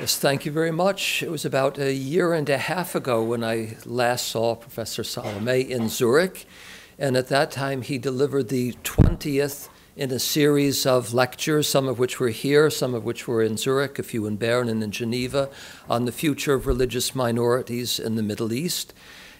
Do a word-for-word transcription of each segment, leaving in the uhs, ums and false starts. Yes, thank you very much. It was about a year and a half ago when I last saw Professor Salame in Zurich, and at that time he delivered the twentieth in a series of lectures, some of which were here, some of which were in Zurich, a few in Bern and in Geneva, on the future of religious minorities in the Middle East.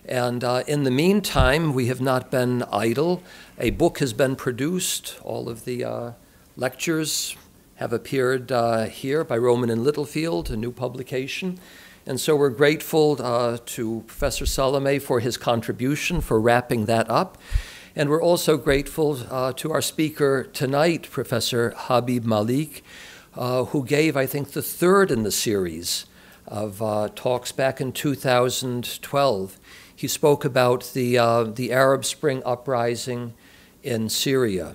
And uh, in the meantime, we have not been idle. A book has been produced. All of the uh, lectures have appeared uh, here by Roman and Littlefield, a new publication. And so we're grateful uh, to Professor Salame for his contribution, for wrapping that up. And we're also grateful uh, to our speaker tonight, Professor Habib Malik, uh, who gave, I think, the third in the series of uh, talks back in two thousand twelve. He spoke about the, uh, the Arab Spring uprising in Syria.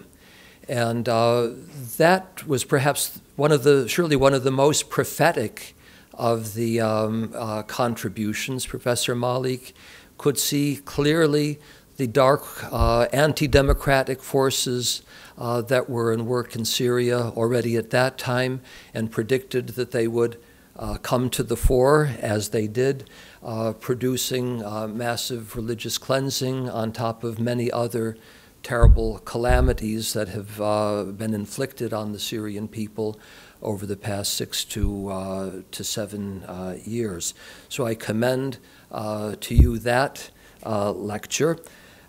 And uh, that was perhaps one of the, surely one of the most prophetic of the um, uh, contributions. Professor Malik could see clearly the dark uh, anti-democratic forces uh, that were in work in Syria already at that time and predicted that they would uh, come to the fore, as they did, uh, producing uh, massive religious cleansing on top of many other terrible calamities that have uh, been inflicted on the Syrian people over the past six to, uh, to seven uh, years. So I commend uh, to you that Uh, lecture.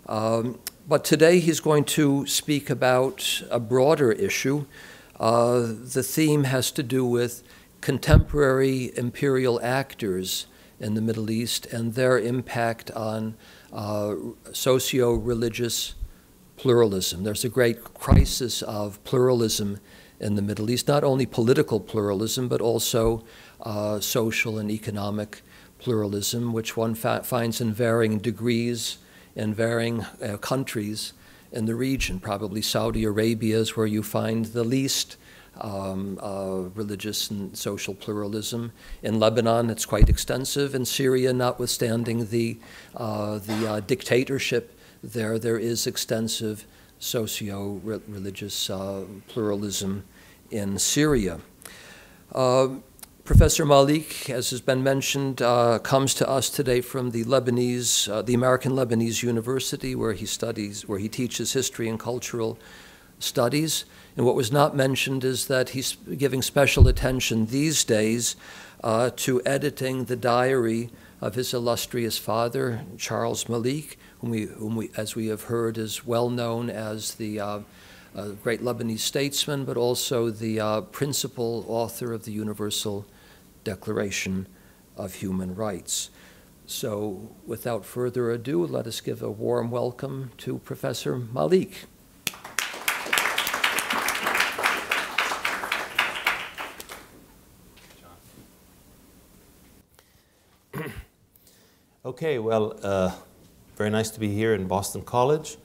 Um, but today he's going to speak about a broader issue. Uh, the theme has to do with contemporary imperial actors in the Middle East and their impact on uh, socio-religious pluralism. There's a great crisis of pluralism in the Middle East, not only political pluralism, but also uh, social and economic pluralism, which one finds in varying degrees in varying uh, countries in the region. Probably Saudi Arabia is where you find the least um, uh, religious and social pluralism. In Lebanon, it's quite extensive. In Syria, notwithstanding the, uh, the uh, dictatorship there, there is extensive socio-religious uh, pluralism in Syria. Uh, Professor Malik, as has been mentioned, uh, comes to us today from the Lebanese, uh, the American Lebanese University, where he studies, where he teaches history and cultural studies. And what was not mentioned is that he's giving special attention these days uh, to editing the diary of his illustrious father, Charles Malik, whom we, whom we as we have heard, is well known as the uh, a great Lebanese statesman, but also the uh, principal author of the Universal Declaration of Human Rights. So without further ado, let us give a warm welcome to Professor Malik. Okay, well, uh, very nice to be here in Boston College,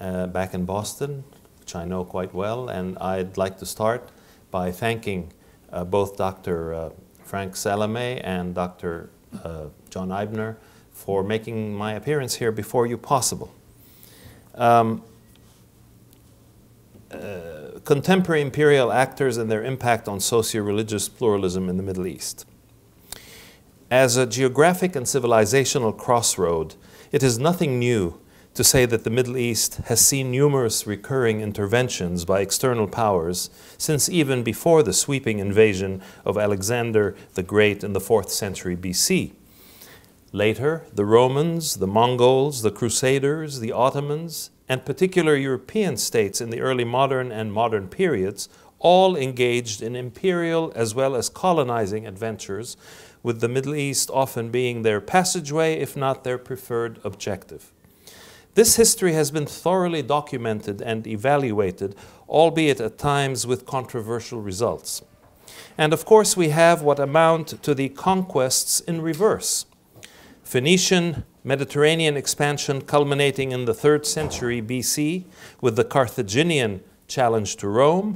uh, back in Boston, which I know quite well, and I'd like to start by thanking uh, both Doctor Uh, Frank Salame and Doctor Uh, John Eibner for making my appearance here before you possible. Um, uh, contemporary imperial actors and their impact on socio-religious pluralism in the Middle East. As a geographic and civilizational crossroad, it is nothing new to say that the Middle East has seen numerous recurring interventions by external powers since even before the sweeping invasion of Alexander the Great in the fourth century B C. Later, the Romans, the Mongols, the Crusaders, the Ottomans, and particular European states in the early modern and modern periods all engaged in imperial as well as colonizing adventures, with the Middle East often being their passageway, if not their preferred objective. This history has been thoroughly documented and evaluated, albeit at times with controversial results. And of course we have what amount to the conquests in reverse. Phoenician, Mediterranean expansion culminating in the third century B C with the Carthaginian challenge to Rome,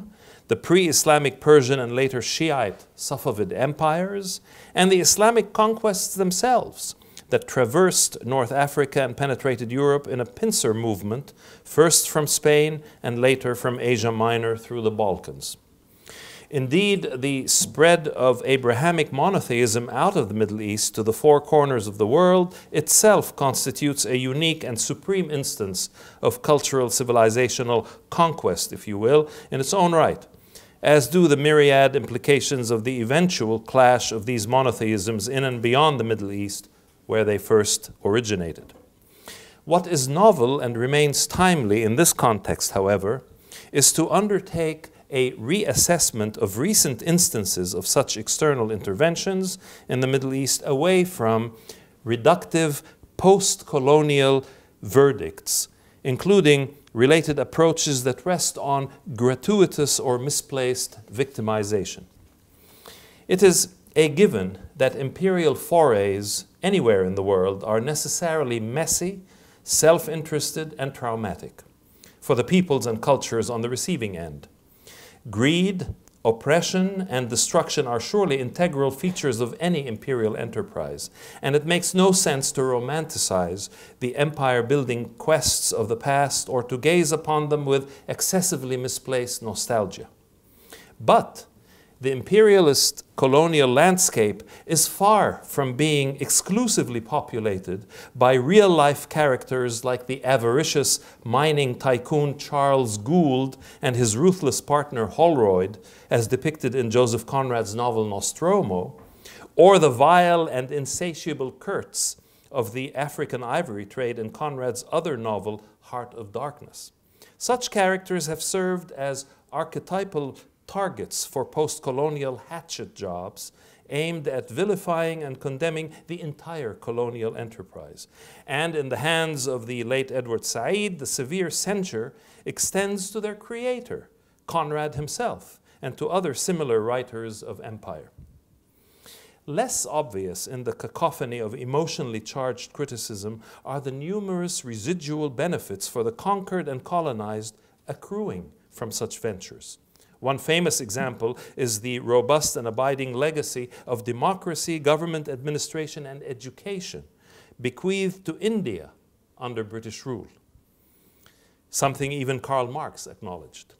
the pre-Islamic Persian and later Shiite Safavid empires, and the Islamic conquests themselves that traversed North Africa and penetrated Europe in a pincer movement, first from Spain and later from Asia Minor through the Balkans. Indeed, the spread of Abrahamic monotheism out of the Middle East to the four corners of the world itself constitutes a unique and supreme instance of cultural civilizational conquest, if you will, in its own right, as do the myriad implications of the eventual clash of these monotheisms in and beyond the Middle East, where they first originated. What is novel and remains timely in this context, however, is to undertake a reassessment of recent instances of such external interventions in the Middle East away from reductive post-colonial verdicts, including related approaches that rest on gratuitous or misplaced victimization. It is a given that imperial forays anywhere in the world are necessarily messy, self-interested, and traumatic for the peoples and cultures on the receiving end. Greed, oppression, and destruction are surely integral features of any imperial enterprise, and it makes no sense to romanticize the empire-building quests of the past or to gaze upon them with excessively misplaced nostalgia. But the imperialist colonial landscape is far from being exclusively populated by real-life characters like the avaricious mining tycoon Charles Gould and his ruthless partner Holroyd, as depicted in Joseph Conrad's novel Nostromo, or the vile and insatiable Kurds of the African ivory trade in Conrad's other novel, Heart of Darkness. Such characters have served as archetypal targets for post-colonial hatchet jobs aimed at vilifying and condemning the entire colonial enterprise. And in the hands of the late Edward Said, the severe censure extends to their creator, Conrad himself, and to other similar writers of empire. Less obvious in the cacophony of emotionally charged criticism are the numerous residual benefits for the conquered and colonized accruing from such ventures. One famous example is the robust and abiding legacy of democracy, government administration, and education bequeathed to India under British rule, something even Karl Marx acknowledged.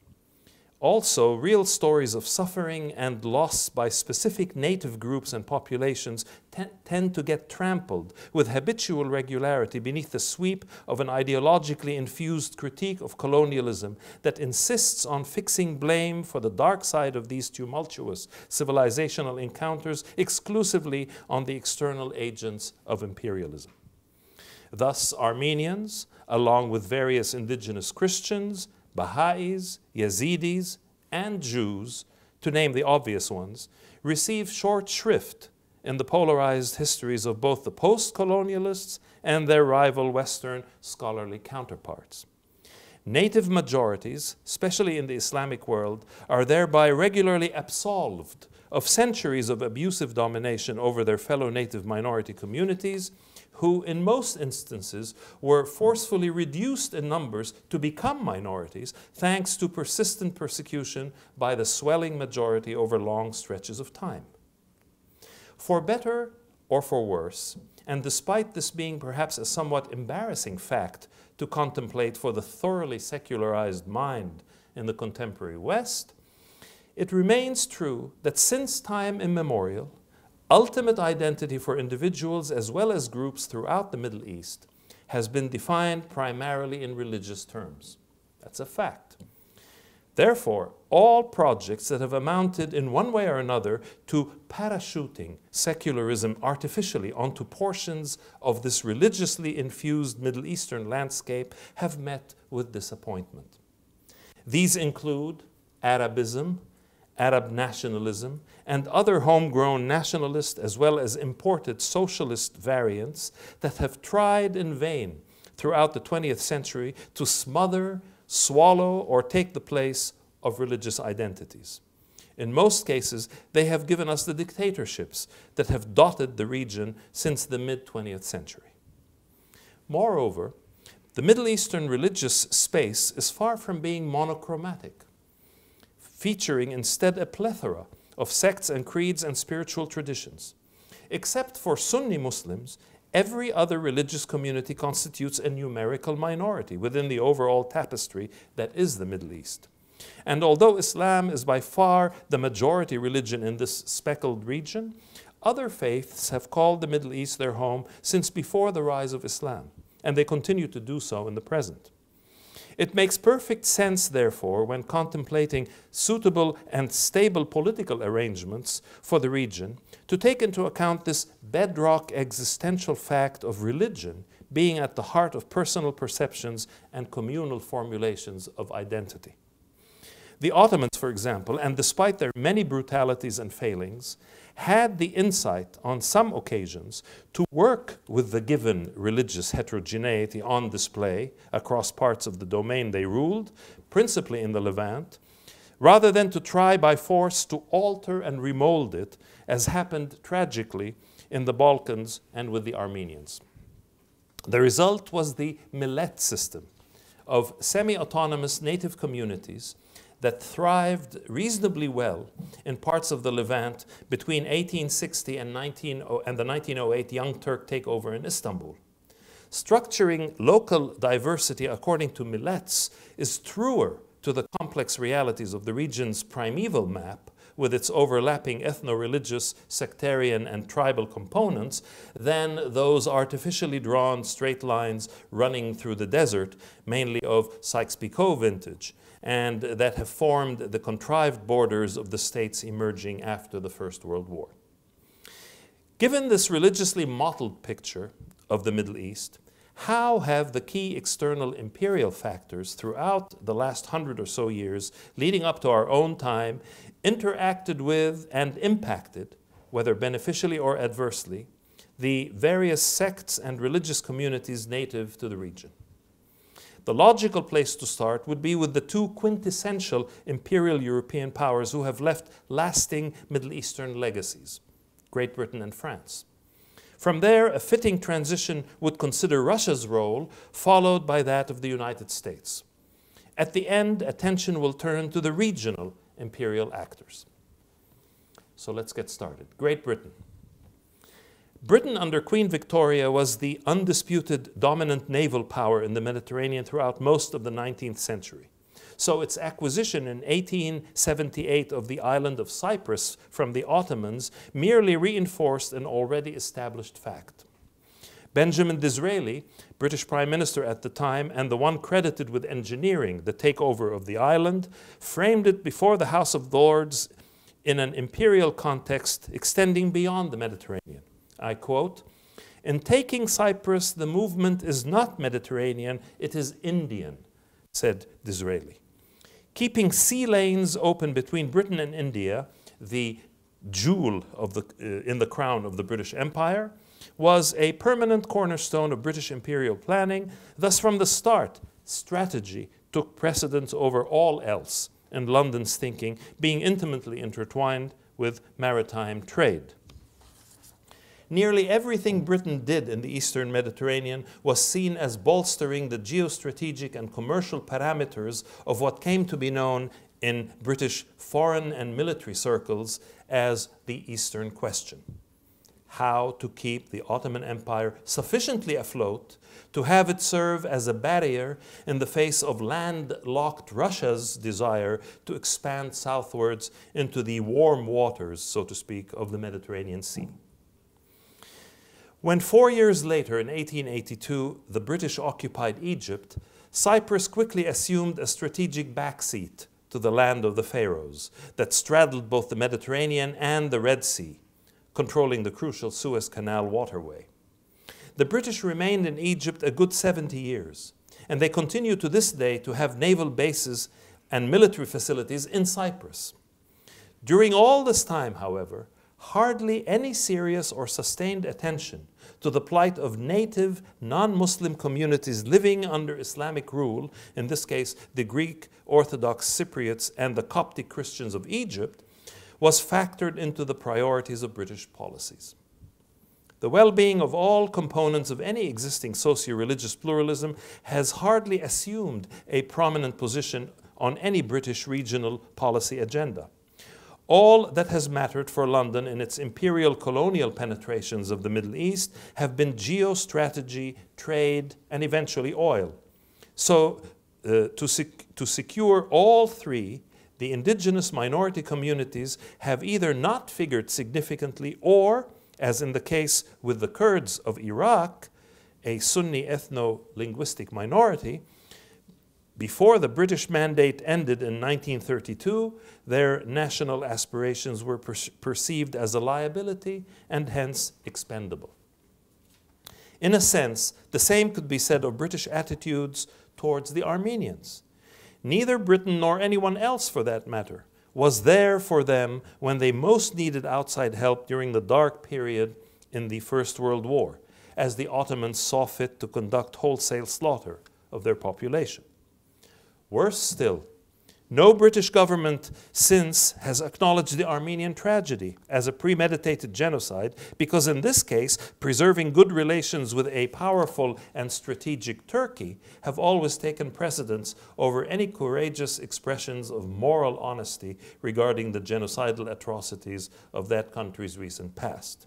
Also, real stories of suffering and loss by specific native groups and populations tend to get trampled with habitual regularity beneath the sweep of an ideologically infused critique of colonialism that insists on fixing blame for the dark side of these tumultuous civilizational encounters exclusively on the external agents of imperialism. Thus, Armenians, along with various indigenous Christians, Baha'is, Yazidis, and Jews, to name the obvious ones, receive short shrift in the polarized histories of both the post-colonialists and their rival Western scholarly counterparts. Native majorities, especially in the Islamic world, are thereby regularly absolved of centuries of abusive domination over their fellow native minority communities, who in most instances were forcefully reduced in numbers to become minorities thanks to persistent persecution by the swelling majority over long stretches of time. For better or for worse, and despite this being perhaps a somewhat embarrassing fact to contemplate for the thoroughly secularized mind in the contemporary West, it remains true that since time immemorial, ultimate identity for individuals as well as groups throughout the Middle East has been defined primarily in religious terms. That's a fact. Therefore, all projects that have amounted in one way or another to parachuting secularism artificially onto portions of this religiously infused Middle Eastern landscape have met with disappointment. These include Arabism, Arab nationalism, and other homegrown nationalist as well as imported socialist variants that have tried in vain throughout the twentieth century to smother, swallow, or take the place of religious identities. In most cases, they have given us the dictatorships that have dotted the region since the mid twentieth century. Moreover, the Middle Eastern religious space is far from being monochromatic, featuring instead a plethora of sects and creeds and spiritual traditions. Except for Sunni Muslims, every other religious community constitutes a numerical minority within the overall tapestry that is the Middle East. And although Islam is by far the majority religion in this speckled region, other faiths have called the Middle East their home since before the rise of Islam, and they continue to do so in the present. It makes perfect sense, therefore, when contemplating suitable and stable political arrangements for the region, to take into account this bedrock existential fact of religion being at the heart of personal perceptions and communal formulations of identity. The Ottomans, for example, and despite their many brutalities and failings, had the insight on some occasions to work with the given religious heterogeneity on display across parts of the domain they ruled, principally in the Levant, rather than to try by force to alter and remold it, as happened tragically in the Balkans and with the Armenians. The result was the millet system of semi-autonomous native communities that thrived reasonably well in parts of the Levant between eighteen sixty and, nineteen oh, and the nineteen oh eight Young Turk takeover in Istanbul. Structuring local diversity according to millets is truer to the complex realities of the region's primeval map, with its overlapping ethno-religious, sectarian, and tribal components, than those artificially drawn straight lines running through the desert, mainly of Sykes-Picot vintage, and that have formed the contrived borders of the states emerging after the First World War. Given this religiously mottled picture of the Middle East, how have the key external imperial factors throughout the last hundred or so years leading up to our own time interacted with and impacted, whether beneficially or adversely, the various sects and religious communities native to the region? The logical place to start would be with the two quintessential imperial European powers who have left lasting Middle Eastern legacies, Great Britain and France. From there, a fitting transition would consider Russia's role, followed by that of the United States. At the end, attention will turn to the regional imperial actors. So let's get started. Great Britain. Britain under Queen Victoria was the undisputed dominant naval power in the Mediterranean throughout most of the nineteenth century. So its acquisition in eighteen seventy-eight of the island of Cyprus from the Ottomans merely reinforced an already established fact. Benjamin Disraeli, British Prime Minister at the time and the one credited with engineering the takeover of the island, framed it before the House of Lords in an imperial context extending beyond the Mediterranean. I quote, "In taking Cyprus, the movement is not Mediterranean, it is Indian," said Disraeli. Keeping sea lanes open between Britain and India, the jewel of the, uh, in the crown of the British Empire, was a permanent cornerstone of British imperial planning. Thus, from the start, strategy took precedence over all else, and London's thinking being intimately intertwined with maritime trade. Nearly everything Britain did in the Eastern Mediterranean was seen as bolstering the geostrategic and commercial parameters of what came to be known in British foreign and military circles as the Eastern Question: how to keep the Ottoman Empire sufficiently afloat to have it serve as a barrier in the face of landlocked Russia's desire to expand southwards into the warm waters, so to speak, of the Mediterranean Sea. When four years later, in eighteen eighty-two, the British occupied Egypt, Cyprus quickly assumed a strategic backseat to the land of the Pharaohs that straddled both the Mediterranean and the Red Sea, controlling the crucial Suez Canal waterway. The British remained in Egypt a good seventy years, and they continue to this day to have naval bases and military facilities in Cyprus. During all this time, however, hardly any serious or sustained attention to the plight of native non-Muslim communities living under Islamic rule, in this case the Greek Orthodox Cypriots and the Coptic Christians of Egypt, was factored into the priorities of British policies. The well-being of all components of any existing socio-religious pluralism has hardly assumed a prominent position on any British regional policy agenda. All that has mattered for London in its imperial colonial penetrations of the Middle East have been geostrategy, trade, and eventually oil. So uh, to, sec to secure all three, the indigenous minority communities have either not figured significantly or, as in the case with the Kurds of Iraq, a Sunni ethno-linguistic minority, before the British mandate ended in nineteen thirty-two, their national aspirations were per perceived as a liability and hence expendable. In a sense, the same could be said of British attitudes towards the Armenians. Neither Britain nor anyone else, for that matter, was there for them when they most needed outside help during the dark period in the First World War, as the Ottomans saw fit to conduct wholesale slaughter of their population. Worse still, no British government since has acknowledged the Armenian tragedy as a premeditated genocide, because in this case, preserving good relations with a powerful and strategic Turkey have always taken precedence over any courageous expressions of moral honesty regarding the genocidal atrocities of that country's recent past.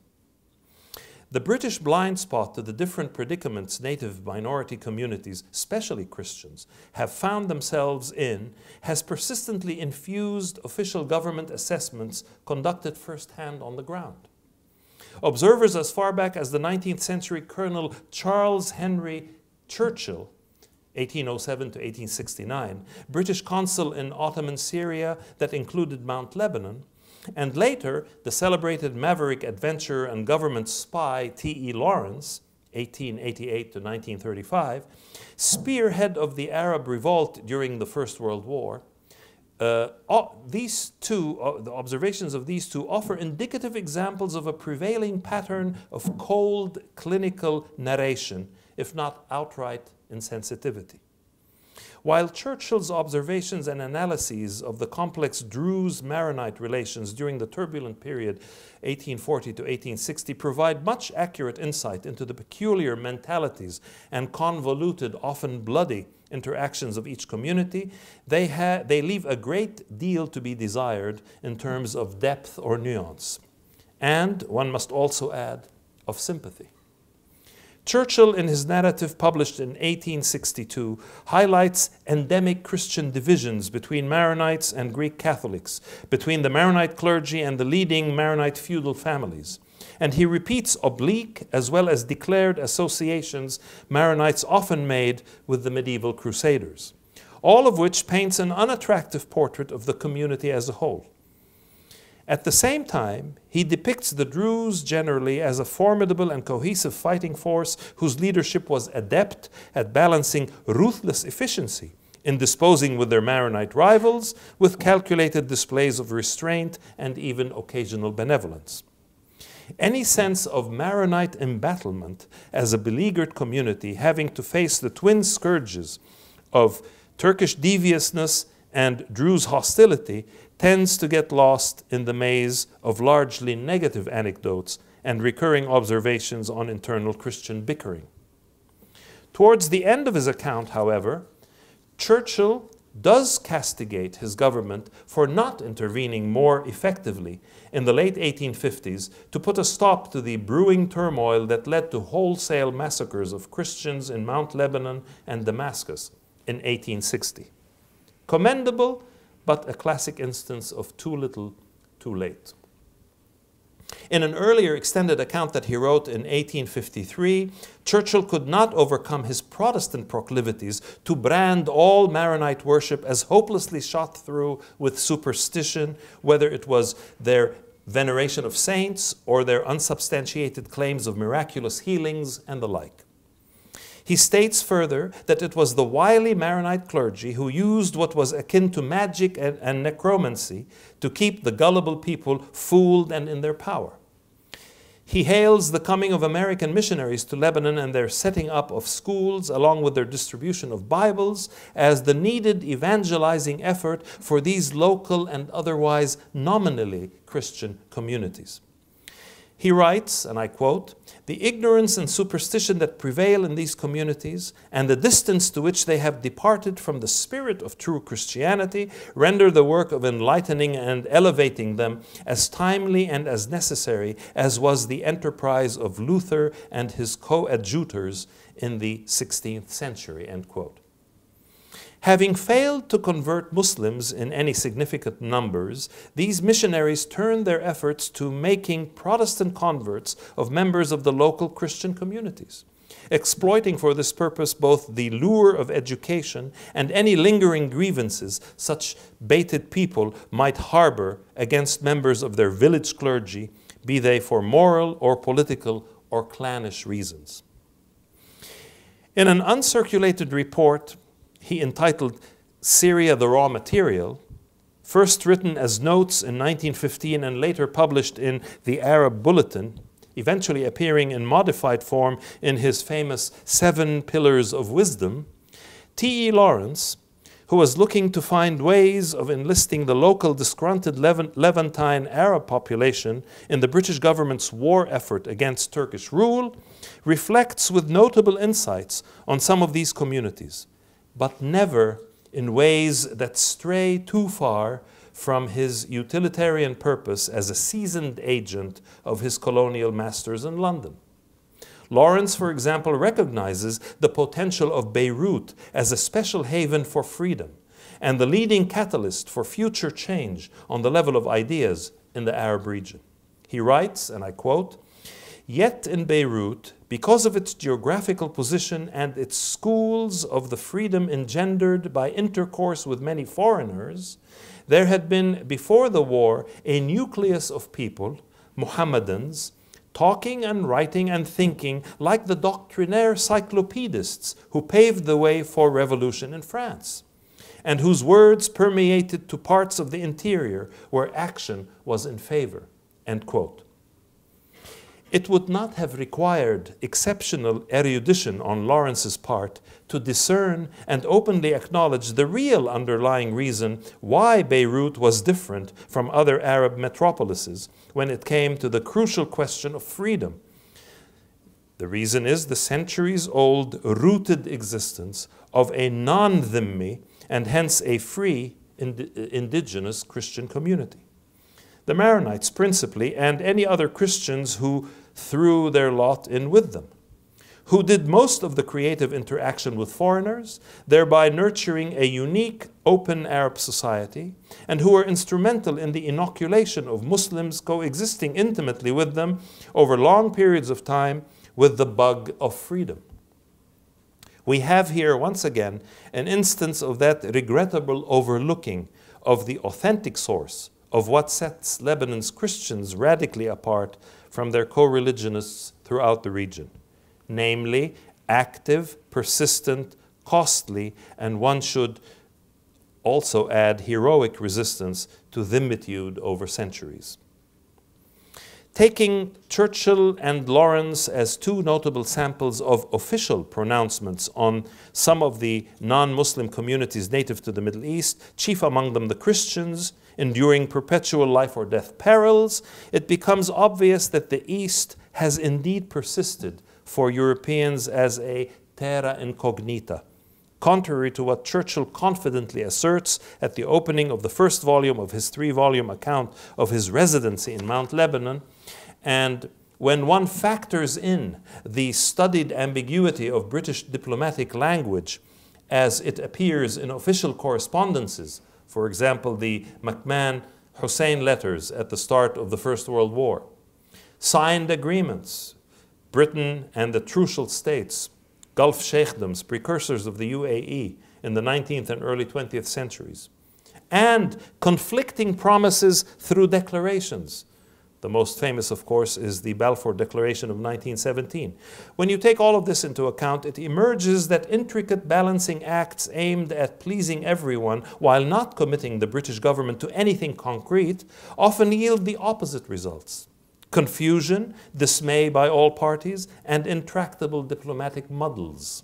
The British blind spot to the different predicaments native minority communities, especially Christians, have found themselves in has persistently infused official government assessments conducted firsthand on the ground. Observers as far back as the nineteenth century Colonel Charles Henry Churchill, eighteen oh seven to eighteen sixty-nine, British consul in Ottoman Syria that included Mount Lebanon, and later, the celebrated maverick adventurer and government spy T E Lawrence, eighteen eighty-eight to nineteen thirty-five, spearhead of the Arab revolt during the First World War, uh, these two, uh, the observations of these two offer indicative examples of a prevailing pattern of cold clinical narration, if not outright insensitivity. While Churchill's observations and analyses of the complex Druze-Maronite relations during the turbulent period eighteen forty to eighteen sixty provide much accurate insight into the peculiar mentalities and convoluted, often bloody, interactions of each community, they, ha they leave a great deal to be desired in terms of depth or nuance, and, one must also add, of sympathy. Churchill, in his narrative published in eighteen sixty-two, highlights endemic Christian divisions between Maronites and Greek Catholics, between the Maronite clergy and the leading Maronite feudal families. And he repeats oblique as well as declared associations Maronites often made with the medieval Crusaders, all of which paints an unattractive portrait of the community as a whole. At the same time, he depicts the Druze generally as a formidable and cohesive fighting force whose leadership was adept at balancing ruthless efficiency in disposing with their Maronite rivals with calculated displays of restraint and even occasional benevolence. Any sense of Maronite embattlement as a beleaguered community having to face the twin scourges of Turkish deviousness and Druze hostility tends to get lost in the maze of largely negative anecdotes and recurring observations on internal Christian bickering. Towards the end of his account, however, Churchill does castigate his government for not intervening more effectively in the late eighteen fifties to put a stop to the brewing turmoil that led to wholesale massacres of Christians in Mount Lebanon and Damascus in eighteen sixty. Commendable, but a classic instance of too little, too late. In an earlier extended account that he wrote in eighteen fifty-three, Churchill could not overcome his Protestant proclivities to brand all Maronite worship as hopelessly shot through with superstition, whether it was their veneration of saints or their unsubstantiated claims of miraculous healings and the like. He states further that it was the wily Maronite clergy who used what was akin to magic and, and necromancy to keep the gullible people fooled and in their power. He hails the coming of American missionaries to Lebanon and their setting up of schools along with their distribution of Bibles as the needed evangelizing effort for these local and otherwise nominally Christian communities. He writes, and I quote, "The ignorance and superstition that prevail in these communities and the distance to which they have departed from the spirit of true Christianity render the work of enlightening and elevating them as timely and as necessary as was the enterprise of Luther and his coadjutors in the sixteenth century," end quote. Having failed to convert Muslims in any significant numbers, these missionaries turned their efforts to making Protestant converts of members of the local Christian communities, exploiting for this purpose both the lure of education and any lingering grievances such baited people might harbor against members of their village clergy, be they for moral or political or clannish reasons. In an uncirculated report he entitled Syria the Raw Material, first written as notes in nineteen fifteen and later published in the Arab Bulletin, eventually appearing in modified form in his famous Seven Pillars of Wisdom, T E Lawrence, who was looking to find ways of enlisting the local disgruntled Levantine Arab population in the British government's war effort against Turkish rule, reflects with notable insights on some of these communities, but never in ways that stray too far from his utilitarian purpose as a seasoned agent of his colonial masters in London. Lawrence, for example, recognizes the potential of Beirut as a special haven for freedom and the leading catalyst for future change on the level of ideas in the Arab region. He writes, and I quote, "Yet in Beirut, because of its geographical position and its schools of the freedom engendered by intercourse with many foreigners, there had been before the war a nucleus of people, Mohammedans, talking and writing and thinking like the doctrinaire cyclopedists who paved the way for revolution in France, and whose words permeated to parts of the interior where action was in favor." End quote. It would not have required exceptional erudition on Lawrence's part to discern and openly acknowledge the real underlying reason why Beirut was different from other Arab metropolises when it came to the crucial question of freedom. The reason is the centuries-old rooted existence of a non-Dhimmi and hence a free ind- indigenous Christian community. The Maronites principally, and any other Christians who threw their lot in with them, who did most of the creative interaction with foreigners, thereby nurturing a unique, open Arab society, and who were instrumental in the inoculation of Muslims coexisting intimately with them over long periods of time with the bug of freedom. We have here, once again, an instance of that regrettable overlooking of the authentic source of what sets Lebanon's Christians radically apart from their co-religionists throughout the region, namely active, persistent, costly, and one should also add heroic resistance to Dhimmitude over centuries. Taking Churchill and Lawrence as two notable samples of official pronouncements on some of the non-Muslim communities native to the Middle East, chief among them the Christians, enduring perpetual life or death perils, it becomes obvious that the East has indeed persisted for Europeans as a terra incognita, contrary to what Churchill confidently asserts at the opening of the first volume of his three-volume account of his residency in Mount Lebanon. And when one factors in the studied ambiguity of British diplomatic language as it appears in official correspondences, for example, the McMahon-Hussein letters at the start of the First World War, signed agreements, Britain and the Trucial States, Gulf Sheikdoms, precursors of the U A E in the nineteenth and early twentieth centuries, and conflicting promises through declarations. The most famous, of course, is the Balfour Declaration of nineteen seventeen. When you take all of this into account, it emerges that intricate balancing acts aimed at pleasing everyone while not committing the British government to anything concrete often yield the opposite results: confusion, dismay by all parties, and intractable diplomatic muddles.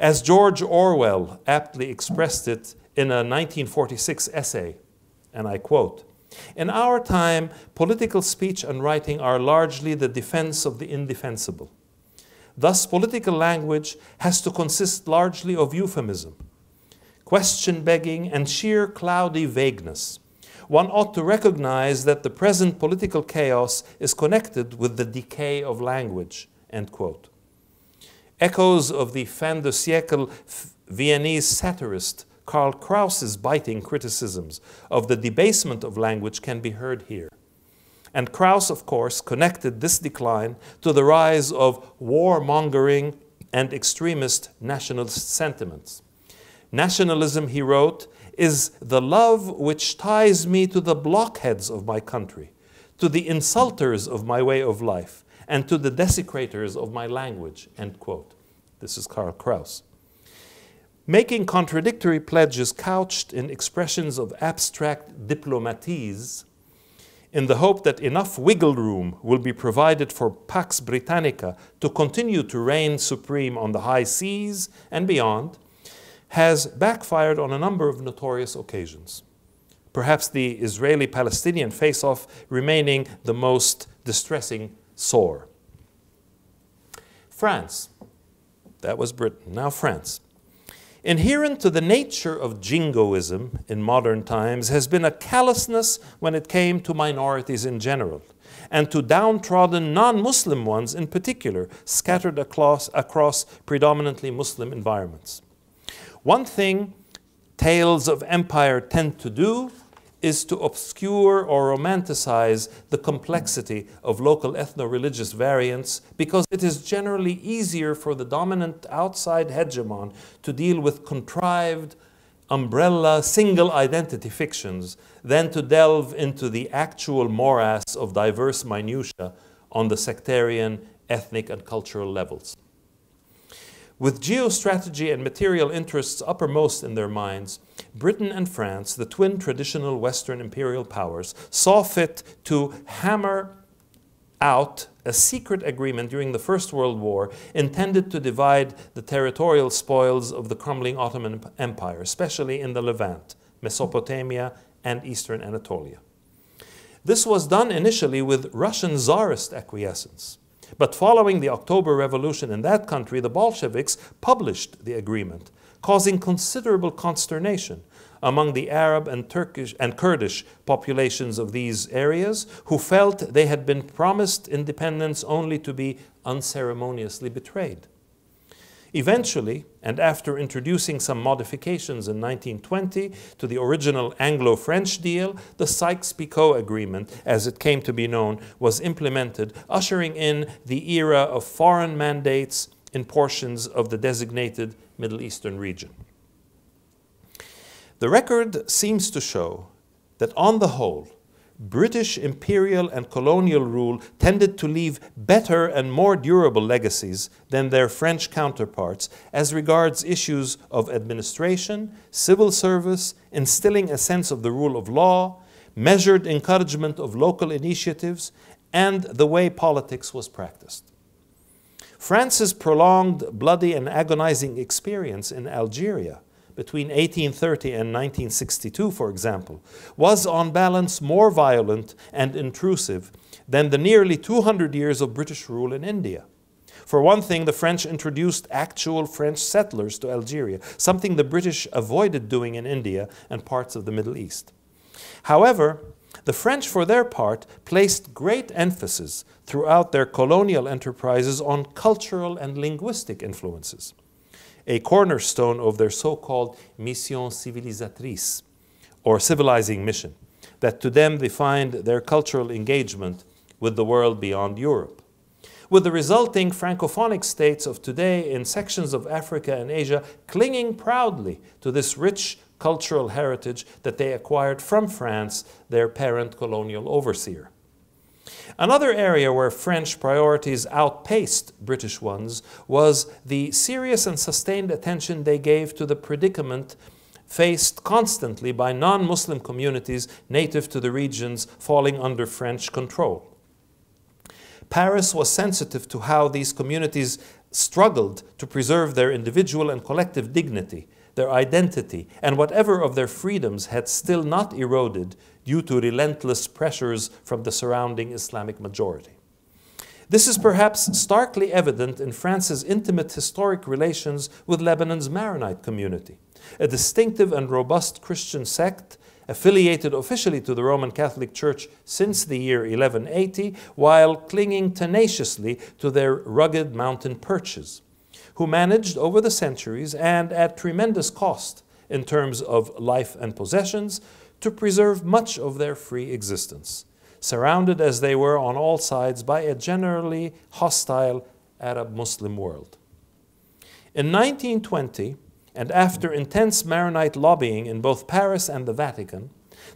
As George Orwell aptly expressed it in a nineteen forty-six essay, and I quote, "In our time, political speech and writing are largely the defense of the indefensible. Thus, political language has to consist largely of euphemism, question-begging, and sheer cloudy vagueness. One ought to recognize that the present political chaos is connected with the decay of language." End quote. Echoes of the fin de siècle Viennese satirist Karl Kraus's biting criticisms of the debasement of language can be heard here. And Kraus, of course, connected this decline to the rise of warmongering and extremist nationalist sentiments. Nationalism, he wrote, is the love which ties me to the blockheads of my country, to the insulters of my way of life, and to the desecrators of my language, end quote. This is Karl Kraus. Making contradictory pledges couched in expressions of abstract diplomatise, in the hope that enough wiggle room will be provided for Pax Britannica to continue to reign supreme on the high seas and beyond, has backfired on a number of notorious occasions. Perhaps the Israeli-Palestinian face-off remaining the most distressing sore. France. That was Britain, now France. Inherent to the nature of jingoism in modern times has been a callousness when it came to minorities in general, and to downtrodden non-Muslim ones in particular, scattered across, across predominantly Muslim environments. One thing tales of empire tend to do is to obscure or romanticize the complexity of local ethno-religious variants, because it is generally easier for the dominant outside hegemon to deal with contrived, umbrella, single identity fictions than to delve into the actual morass of diverse minutiae on the sectarian, ethnic, and cultural levels. With geostrategy and material interests uppermost in their minds, Britain and France, the twin traditional Western imperial powers, saw fit to hammer out a secret agreement during the First World War intended to divide the territorial spoils of the crumbling Ottoman Empire, especially in the Levant, Mesopotamia, and Eastern Anatolia. This was done initially with Russian Tsarist acquiescence. But following the October Revolution in that country, the Bolsheviks published the agreement, causing considerable consternation among the Arab and Turkish and Kurdish populations of these areas, who felt they had been promised independence only to be unceremoniously betrayed. Eventually, and after introducing some modifications in nineteen twenty to the original Anglo-French deal, the Sykes-Picot Agreement, as it came to be known, was implemented, ushering in the era of foreign mandates in portions of the designated Middle Eastern region. The record seems to show that, on the whole, British imperial and colonial rule tended to leave better and more durable legacies than their French counterparts as regards issues of administration, civil service, instilling a sense of the rule of law, measured encouragement of local initiatives, and the way politics was practiced. France's prolonged, bloody, and agonizing experience in Algeria between eighteen thirty and nineteen sixty-two, for example, was on balance more violent and intrusive than the nearly two hundred years of British rule in India. For one thing, the French introduced actual French settlers to Algeria, something the British avoided doing in India and parts of the Middle East. However, the French, for their part, placed great emphasis throughout their colonial enterprises on cultural and linguistic influences, a cornerstone of their so-called mission civilisatrice, or civilizing mission, that to them defined their cultural engagement with the world beyond Europe. With the resulting Francophonic states of today in sections of Africa and Asia clinging proudly to this rich cultural heritage that they acquired from France, their parent colonial overseer. Another area where French priorities outpaced British ones was the serious and sustained attention they gave to the predicament faced constantly by non-Muslim communities native to the regions falling under French control. Paris was sensitive to how these communities struggled to preserve their individual and collective dignity, their identity, and whatever of their freedoms had still not eroded due to relentless pressures from the surrounding Islamic majority. This is perhaps starkly evident in France's intimate historic relations with Lebanon's Maronite community, a distinctive and robust Christian sect affiliated officially to the Roman Catholic Church since the year eleven eighty, while clinging tenaciously to their rugged mountain perches, who managed over the centuries and at tremendous cost in terms of life and possessions to preserve much of their free existence, surrounded as they were on all sides by a generally hostile Arab-Muslim world. In nineteen twenty, and after intense Maronite lobbying in both Paris and the Vatican,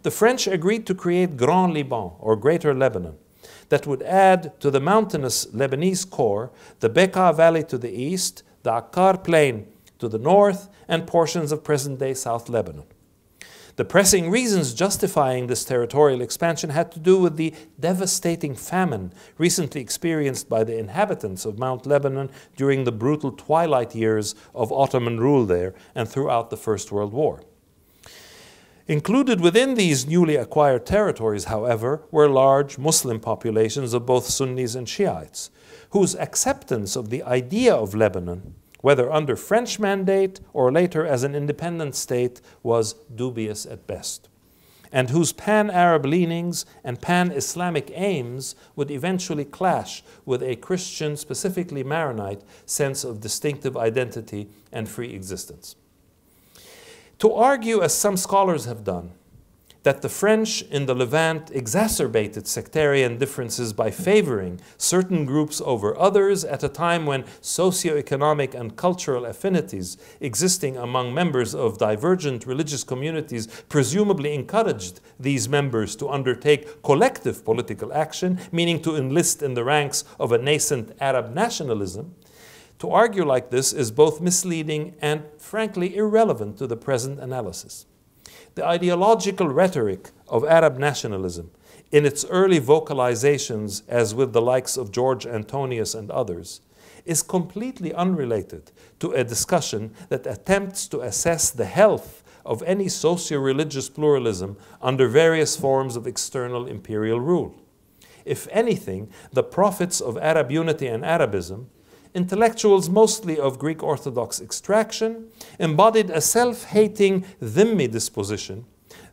the French agreed to create Grand Liban, or Greater Lebanon, that would add to the mountainous Lebanese core the Bekaa Valley to the east, the Akkar Plain to the north, and portions of present-day South Lebanon. The pressing reasons justifying this territorial expansion had to do with the devastating famine recently experienced by the inhabitants of Mount Lebanon during the brutal twilight years of Ottoman rule there and throughout the First World War. Included within these newly acquired territories, however, were large Muslim populations of both Sunnis and Shiites, whose acceptance of the idea of Lebanon, whether under French mandate or later as an independent state, was dubious at best, and whose pan-Arab leanings and pan-Islamic aims would eventually clash with a Christian, specifically Maronite, sense of distinctive identity and free existence. To argue, as some scholars have done, that the French in the Levant exacerbated sectarian differences by favoring certain groups over others at a time when socioeconomic and cultural affinities existing among members of divergent religious communities presumably encouraged these members to undertake collective political action, meaning to enlist in the ranks of a nascent Arab nationalism, to argue like this is both misleading and frankly irrelevant to the present analysis. The ideological rhetoric of Arab nationalism, in its early vocalizations as with the likes of George Antonius and others, is completely unrelated to a discussion that attempts to assess the health of any socio-religious pluralism under various forms of external imperial rule. If anything, the prophets of Arab unity and Arabism, intellectuals mostly of Greek Orthodox extraction, embodied a self-hating Dhimmi disposition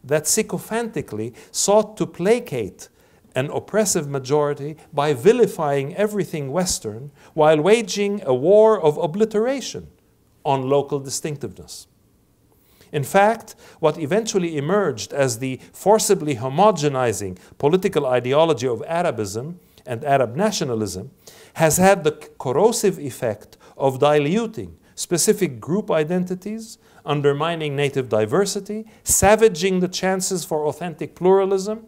that sycophantically sought to placate an oppressive majority by vilifying everything Western while waging a war of obliteration on local distinctiveness. In fact, what eventually emerged as the forcibly homogenizing political ideology of Arabism and Arab nationalism has had the corrosive effect of diluting specific group identities, undermining native diversity, savaging the chances for authentic pluralism,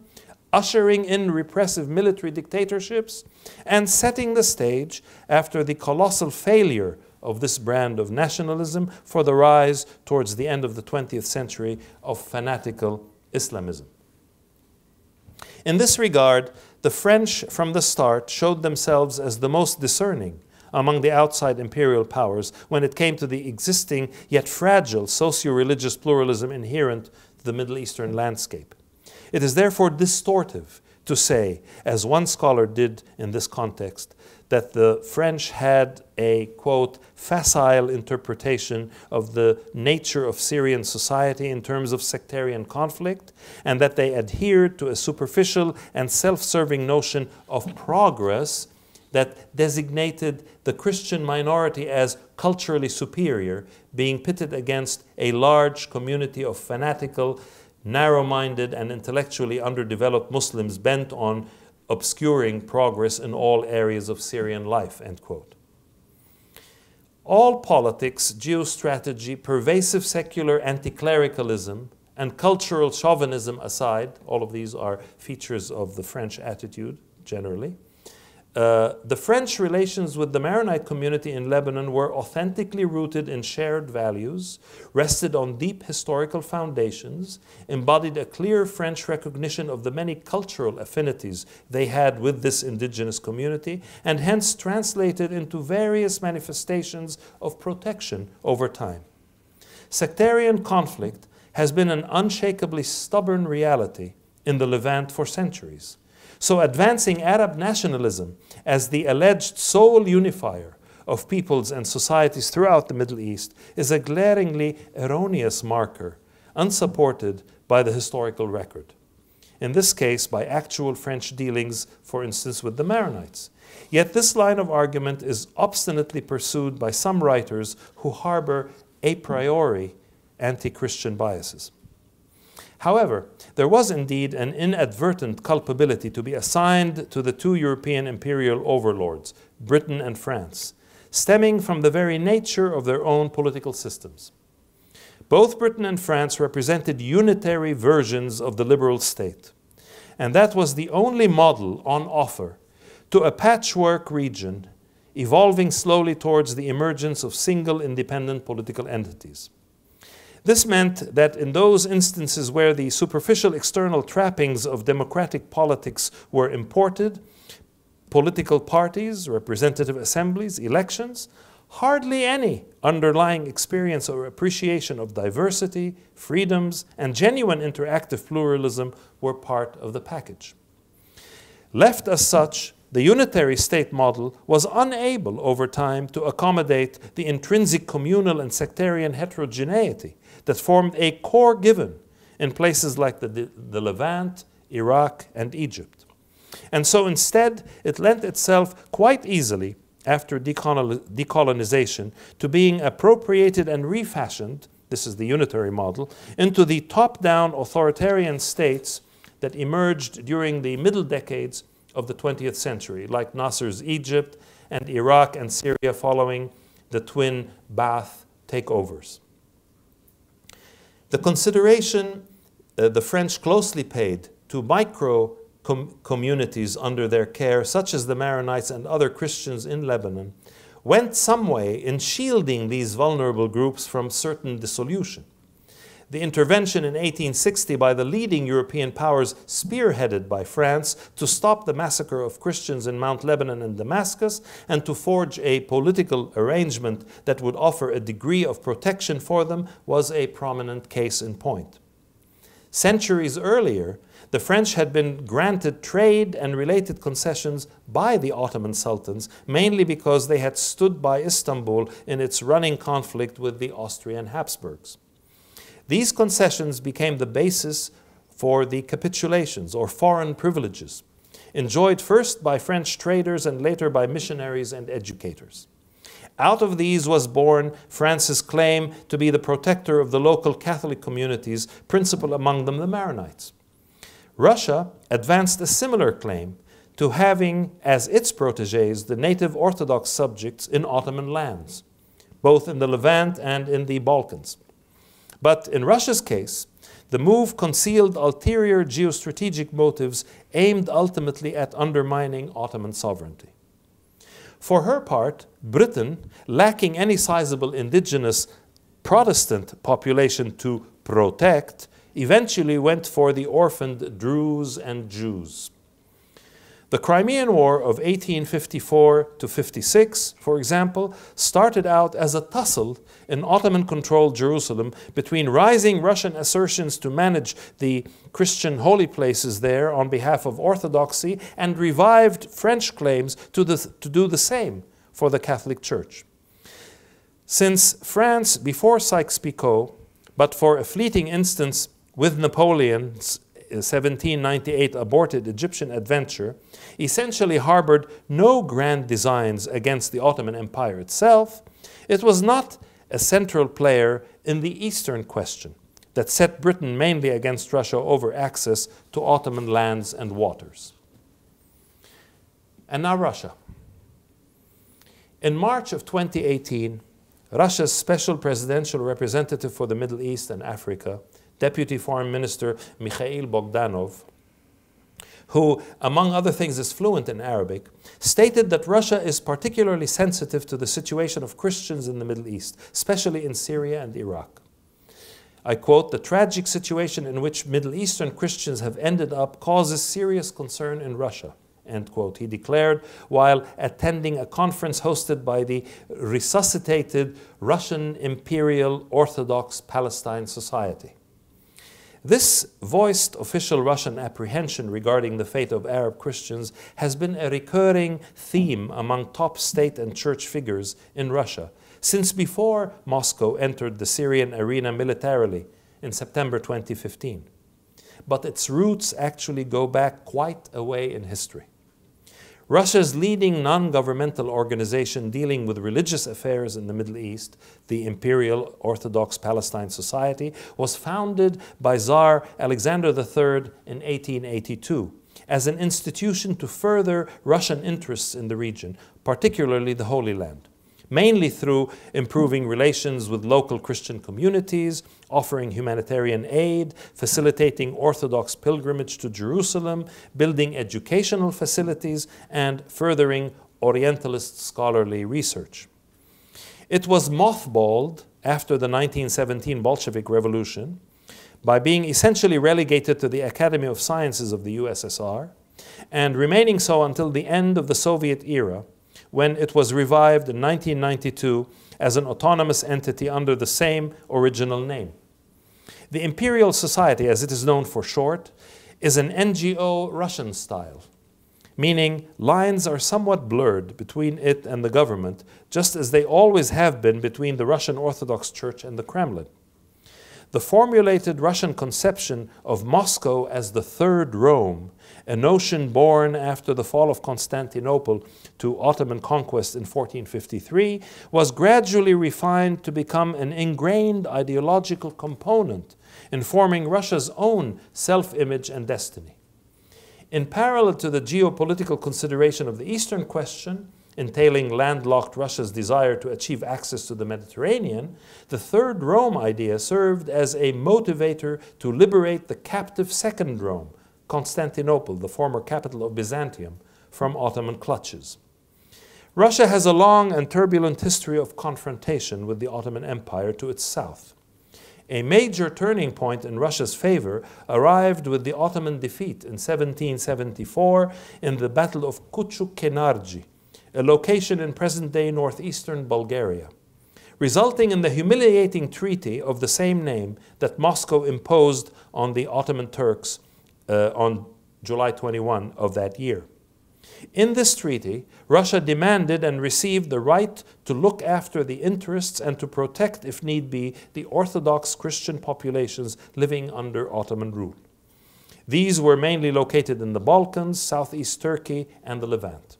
ushering in repressive military dictatorships, and setting the stage after the colossal failure of this brand of nationalism for the rise towards the end of the twentieth century of fanatical Islamism. In this regard, the French from the start showed themselves as the most discerning among the outside imperial powers when it came to the existing yet fragile socio-religious pluralism inherent to the Middle Eastern landscape. It is therefore distortive to say, as one scholar did in this context, that the French had a, quote, facile interpretation of the nature of Syrian society in terms of sectarian conflict, and that they adhered to a superficial and self-serving notion of progress that designated the Christian minority as culturally superior, being pitted against a large community of fanatical, narrow-minded, and intellectually underdeveloped Muslims bent on obscuring progress in all areas of Syrian life, end quote. All politics, geostrategy, pervasive secular anti-clericalism, and cultural chauvinism aside, all of these are features of the French attitude generally, uh, the French relations with the Maronite community in Lebanon were authentically rooted in shared values, rested on deep historical foundations, embodied a clear French recognition of the many cultural affinities they had with this indigenous community, and hence translated into various manifestations of protection over time. Sectarian conflict has been an unshakably stubborn reality in the Levant for centuries. So advancing Arab nationalism as the alleged sole unifier of peoples and societies throughout the Middle East is a glaringly erroneous marker, unsupported by the historical record. in this case by actual French dealings, for instance, with the Maronites. Yet this line of argument is obstinately pursued by some writers who harbor a priori anti-Christian biases. However, there was indeed an inadvertent culpability to be assigned to the two European imperial overlords, Britain and France, stemming from the very nature of their own political systems. Both Britain and France represented unitary versions of the liberal state, and that was the only model on offer to a patchwork region evolving slowly towards the emergence of single independent political entities. This meant that in those instances where the superficial external trappings of democratic politics were imported, political parties, representative assemblies, elections, hardly any underlying experience or appreciation of diversity, freedoms, and genuine interactive pluralism were part of the package. Left as such, the unitary state model was unable over time to accommodate the intrinsic communal and sectarian heterogeneity that formed a core given in places like the, the Levant, Iraq, and Egypt. And so instead, it lent itself quite easily, after decolonization, to being appropriated and refashioned, this is the unitary model, into the top-down authoritarian states that emerged during the middle decades of the twentieth century, like Nasser's Egypt and Iraq and Syria following the twin Ba'ath takeovers. The consideration uh, the French closely paid to micro com communities under their care, such as the Maronites and other Christians in Lebanon, went some way in shielding these vulnerable groups from certain dissolution. The intervention in eighteen sixty by the leading European powers, spearheaded by France, to stop the massacre of Christians in Mount Lebanon and Damascus and to forge a political arrangement that would offer a degree of protection for them, was a prominent case in point. Centuries earlier, the French had been granted trade and related concessions by the Ottoman sultans, mainly because they had stood by Istanbul in its running conflict with the Austrian Habsburgs. These concessions became the basis for the capitulations, or foreign privileges, enjoyed first by French traders and later by missionaries and educators. Out of these was born France's claim to be the protector of the local Catholic communities, principal among them the Maronites. Russia advanced a similar claim to having as its protégés the native Orthodox subjects in Ottoman lands, both in the Levant and in the Balkans. But in Russia's case, the move concealed ulterior geostrategic motives aimed ultimately at undermining Ottoman sovereignty. For her part, Britain, lacking any sizable indigenous Protestant population to protect, eventually went for the orphaned Druze and Jews. The Crimean War of eighteen fifty-four to fifty-six, for example, started out as a tussle in Ottoman-controlled Jerusalem between rising Russian assertions to manage the Christian holy places there on behalf of Orthodoxy and revived French claims to, the, to do the same for the Catholic Church. Since France, before Sykes-Picot, but for a fleeting instance with Napoleon's seventeen ninety-eight aborted Egyptian adventure, essentially harbored no grand designs against the Ottoman Empire itself, it was not a central player in the Eastern Question that set Britain mainly against Russia over access to Ottoman lands and waters. And now Russia. In March of twenty eighteen, Russia's special presidential representative for the Middle East and Africa, Deputy Foreign Minister Mikhail Bogdanov, who, among other things, is fluent in Arabic, stated that Russia is particularly sensitive to the situation of Christians in the Middle East, especially in Syria and Iraq. I quote, "The tragic situation in which Middle Eastern Christians have ended up causes serious concern in Russia," end quote, he declared while attending a conference hosted by the resuscitated Russian Imperial Orthodox Palestine Society. This voiced official Russian apprehension regarding the fate of Arab Christians has been a recurring theme among top state and church figures in Russia since before Moscow entered the Syrian arena militarily in September twenty fifteen. but its roots actually go back quite a way in history. Russia's leading non-governmental organization dealing with religious affairs in the Middle East, the Imperial Orthodox Palestine Society, was founded by Tsar Alexander the third in eighteen eighty-two as an institution to further Russian interests in the region, particularly the Holy Land, mainly through improving relations with local Christian communities, offering humanitarian aid, facilitating Orthodox pilgrimage to Jerusalem, building educational facilities, and furthering Orientalist scholarly research. It was mothballed after the nineteen seventeen Bolshevik Revolution by being essentially relegated to the Academy of Sciences of the U S S R, and remaining so until the end of the Soviet era, when it was revived in nineteen ninety-two as an autonomous entity under the same original name. The Imperial Society, as it is known for short, is an N G O Russian style, meaning lines are somewhat blurred between it and the government, just as they always have been between the Russian Orthodox Church and the Kremlin. The formulated Russian conception of Moscow as the Third Rome, a notion born after the fall of Constantinople to Ottoman conquest in fourteen fifty-three, was gradually refined to become an ingrained ideological component informing Russia's own self-image and destiny. In parallel to the geopolitical consideration of the Eastern Question, entailing landlocked Russia's desire to achieve access to the Mediterranean, the Third Rome idea served as a motivator to liberate the captive Second Rome, Constantinople, the former capital of Byzantium, from Ottoman clutches. Russia has a long and turbulent history of confrontation with the Ottoman Empire to its south. A major turning point in Russia's favor arrived with the Ottoman defeat in seventeen seventy-four in the Battle of Kuchuk-Kenarji, a location in present-day northeastern Bulgaria, resulting in the humiliating treaty of the same name that Moscow imposed on the Ottoman Turks Uh, on July twenty-first of that year. In this treaty, Russia demanded and received the right to look after the interests and to protect, if need be, the Orthodox Christian populations living under Ottoman rule. These were mainly located in the Balkans, southeast Turkey, and the Levant.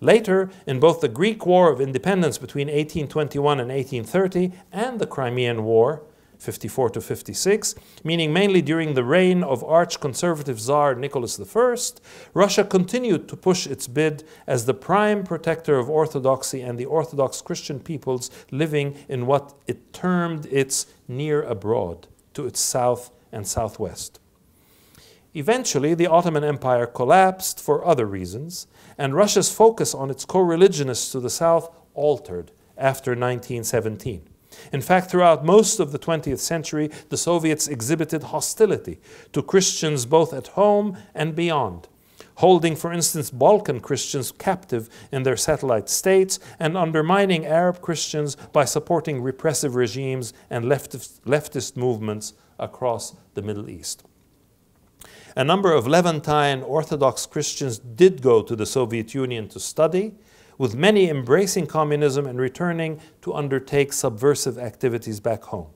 Later, in both the Greek War of Independence between eighteen twenty-one and eighteen thirty and the Crimean War, fifty-four to fifty-six, meaning mainly during the reign of arch-conservative Tsar Nicholas the first, Russia continued to push its bid as the prime protector of Orthodoxy and the Orthodox Christian peoples living in what it termed its near abroad, to its south and southwest. Eventually, the Ottoman Empire collapsed for other reasons, and Russia's focus on its co-religionists to the south altered after nineteen seventeen. In fact, throughout most of the twentieth century, the Soviets exhibited hostility to Christians both at home and beyond, holding, for instance, Balkan Christians captive in their satellite states and undermining Arab Christians by supporting repressive regimes and leftist, leftist movements across the Middle East. A number of Levantine Orthodox Christians did go to the Soviet Union to study, with many embracing communism and returning to undertake subversive activities back home.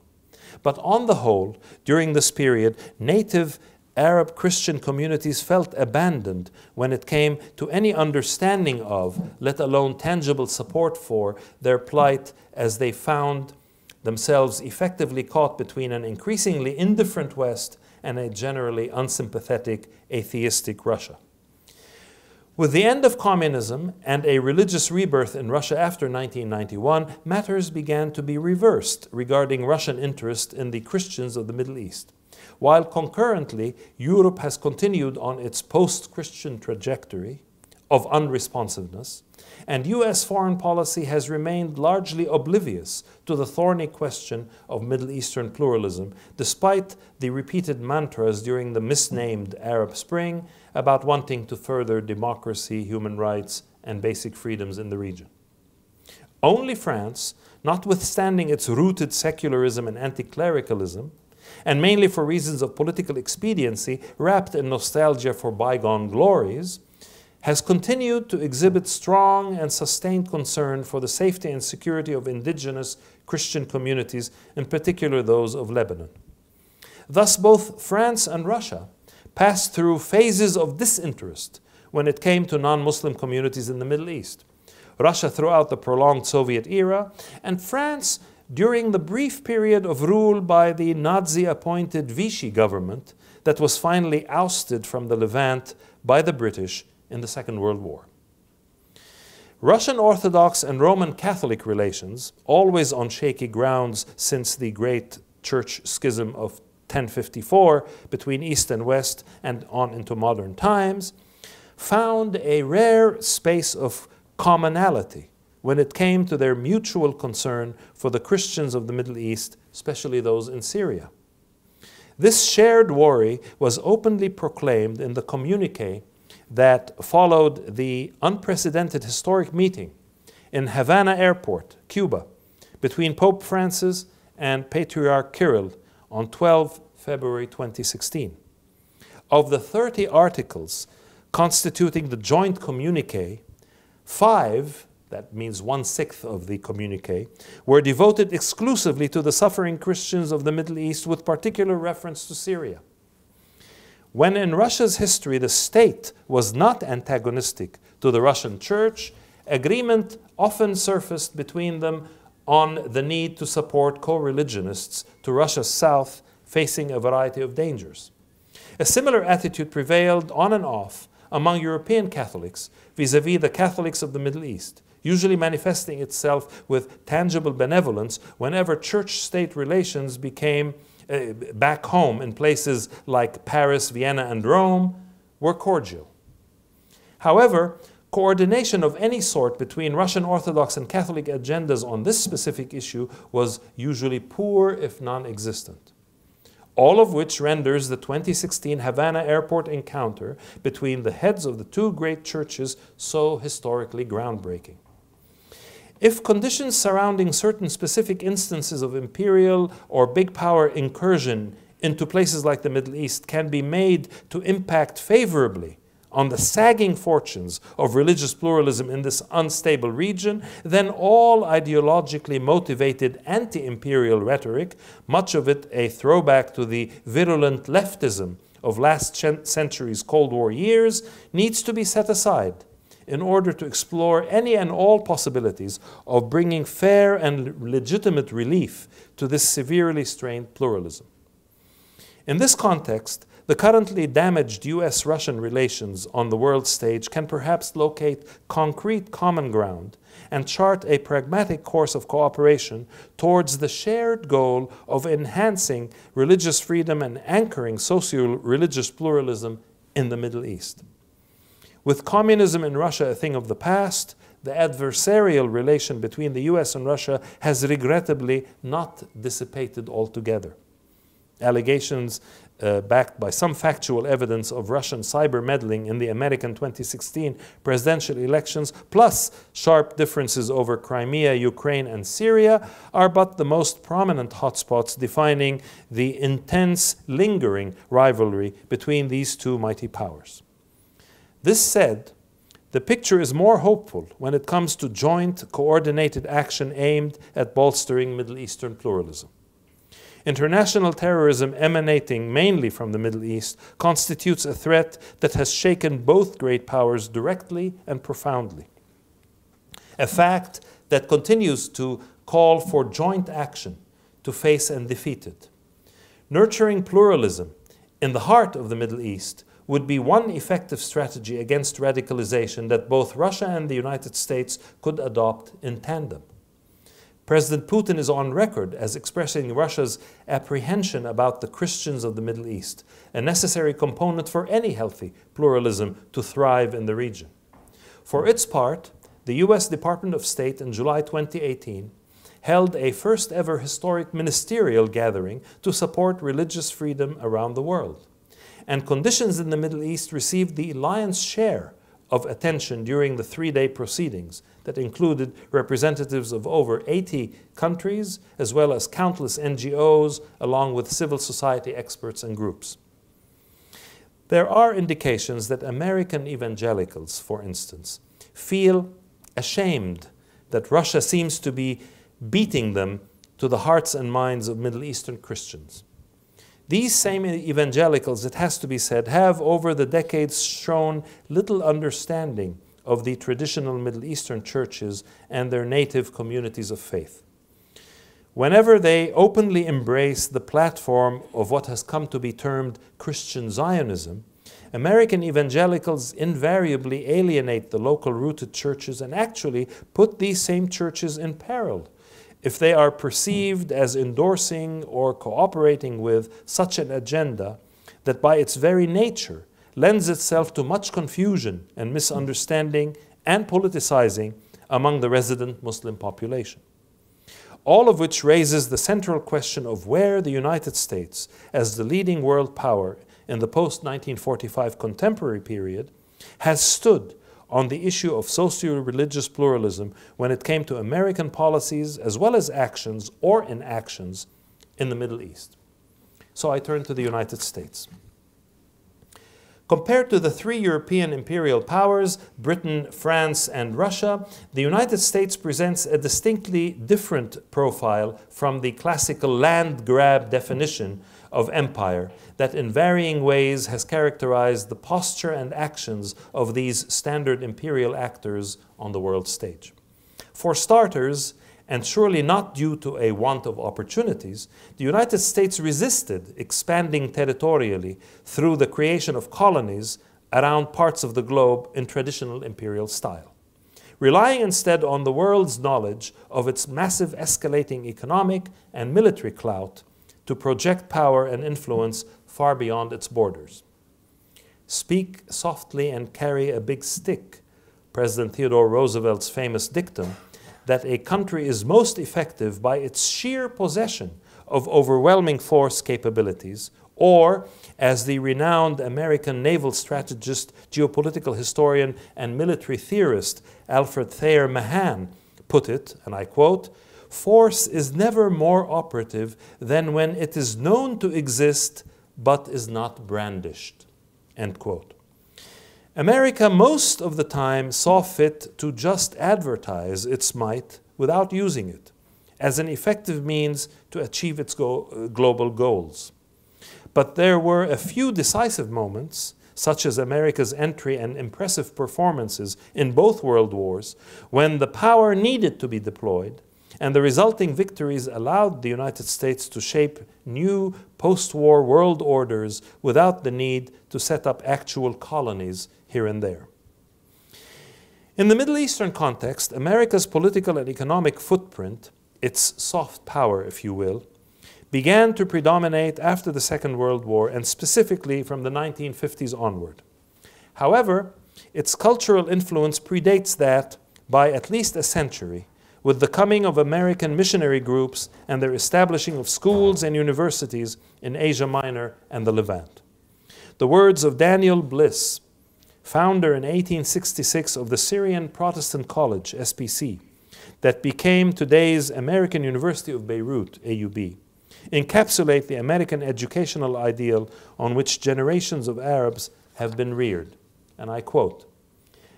But on the whole, during this period, native Arab Christian communities felt abandoned when it came to any understanding of, let alone tangible support for, their plight, as they found themselves effectively caught between an increasingly indifferent West and a generally unsympathetic, atheistic Russia. With the end of communism and a religious rebirth in Russia after nineteen ninety-one, matters began to be reversed regarding Russian interest in the Christians of the Middle East, while concurrently Europe has continued on its post-Christian trajectory of unresponsiveness, and U S foreign policy has remained largely oblivious to the thorny question of Middle Eastern pluralism, despite the repeated mantras during the misnamed Arab Spring about wanting to further democracy, human rights, and basic freedoms in the region. Only France, notwithstanding its rooted secularism and anti-clericalism, and mainly for reasons of political expediency wrapped in nostalgia for bygone glories, has continued to exhibit strong and sustained concern for the safety and security of indigenous Christian communities, in particular those of Lebanon. Thus both France and Russia passed through phases of disinterest when it came to non-Muslim communities in the Middle East. Russia throughout the prolonged Soviet era, and France during the brief period of rule by the Nazi-appointed Vichy government that was finally ousted from the Levant by the British in the Second World War. Russian Orthodox and Roman Catholic relations, always on shaky grounds since the Great Church Schism of ten fifty-four between East and West and on into modern times, found a rare space of commonality when it came to their mutual concern for the Christians of the Middle East, especially those in Syria. This shared worry was openly proclaimed in the communique that followed the unprecedented historic meeting in Havana Airport, Cuba, between Pope Francis and Patriarch Kirill on the twelfth of February twenty sixteen. Of the thirty articles constituting the joint communique, five, that means one-sixth of the communique, were devoted exclusively to the suffering Christians of the Middle East with particular reference to Syria. When in Russia's history the state was not antagonistic to the Russian church, agreement often surfaced between them on the need to support co-religionists to Russia's south facing a variety of dangers. A similar attitude prevailed on and off among European Catholics vis-à-vis the Catholics of the Middle East, usually manifesting itself with tangible benevolence whenever church-state relations became Uh, back home in places like Paris, Vienna, and Rome were cordial. However, coordination of any sort between Russian Orthodox and Catholic agendas on this specific issue was usually poor, if non-existent. All of which renders the twenty sixteen Havana airport encounter between the heads of the two great churches so historically groundbreaking. If conditions surrounding certain specific instances of imperial or big power incursion into places like the Middle East can be made to impact favorably on the sagging fortunes of religious pluralism in this unstable region, then all ideologically motivated anti-imperial rhetoric, much of it a throwback to the virulent leftism of last century's Cold War years, needs to be set aside in order to explore any and all possibilities of bringing fair and legitimate relief to this severely strained pluralism. In this context, the currently damaged U S Russian relations on the world stage can perhaps locate concrete common ground and chart a pragmatic course of cooperation towards the shared goal of enhancing religious freedom and anchoring socio-religious pluralism in the Middle East. With communism in Russia a thing of the past, the adversarial relation between the U S and Russia has regrettably not dissipated altogether. Allegations uh, backed by some factual evidence of Russian cyber meddling in the American twenty sixteen presidential elections, plus sharp differences over Crimea, Ukraine, and Syria, are but the most prominent hotspots defining the intense, lingering rivalry between these two mighty powers. This said, the picture is more hopeful when it comes to joint, coordinated action aimed at bolstering Middle Eastern pluralism. International terrorism emanating mainly from the Middle East constitutes a threat that has shaken both great powers directly and profoundly. A fact that continues to call for joint action to face and defeat it. Nurturing pluralism in the heart of the Middle East would be one effective strategy against radicalization that both Russia and the United States could adopt in tandem. President Putin is on record as expressing Russia's apprehension about the Christians of the Middle East, a necessary component for any healthy pluralism to thrive in the region. For its part, the U S Department of State in July twenty eighteen held a first ever historic ministerial gathering to support religious freedom around the world. And conditions in the Middle East received the lion's share of attention during the three-day proceedings that included representatives of over eighty countries, as well as countless N G Os, along with civil society experts and groups. There are indications that American evangelicals, for instance, feel ashamed that Russia seems to be beating them to the hearts and minds of Middle Eastern Christians. These same evangelicals, it has to be said, have over the decades shown little understanding of the traditional Middle Eastern churches and their native communities of faith. Whenever they openly embrace the platform of what has come to be termed Christian Zionism, American evangelicals invariably alienate the local rooted churches and actually put these same churches in peril if they are perceived as endorsing or cooperating with such an agenda that by its very nature lends itself to much confusion and misunderstanding and politicizing among the resident Muslim population. All of which raises the central question of where the United States, as the leading world power in the post nineteen forty-five contemporary period, has stood on the issue of socio-religious pluralism when it came to American policies as well as actions or inactions in the Middle East. So I turn to the United States. Compared to the three European imperial powers, Britain, France, and Russia, the United States presents a distinctly different profile from the classical land grab definition of empire that in varying ways has characterized the posture and actions of these standard imperial actors on the world stage. For starters, and surely not due to a want of opportunities, the United States resisted expanding territorially through the creation of colonies around parts of the globe in traditional imperial style, relying instead on the world's knowledge of its massive escalating economic and military clout to project power and influence far beyond its borders. "Speak softly and carry a big stick," President Theodore Roosevelt's famous dictum, that a country is most effective by its sheer possession of overwhelming force capabilities, or, as the renowned American naval strategist, geopolitical historian, and military theorist Alfred Thayer Mahan put it, and I quote, "Force is never more operative than when it is known to exist but is not brandished," end quote. America most of the time saw fit to just advertise its might without using it as an effective means to achieve its go- global goals. But there were a few decisive moments, such as America's entry and impressive performances in both world wars, when the power needed to be deployed, and the resulting victories allowed the United States to shape new post-war world orders without the need to set up actual colonies here and there. In the Middle Eastern context, America's political and economic footprint, its soft power, if you will, began to predominate after the Second World War and specifically from the nineteen fifties onward. However, its cultural influence predates that by at least a century, with the coming of American missionary groups and their establishing of schools and universities in Asia Minor and the Levant. The words of Daniel Bliss, founder in eighteen sixty-six of the Syrian Protestant College, S P C, that became today's American University of Beirut, A U B, encapsulate the American educational ideal on which generations of Arabs have been reared. And I quote,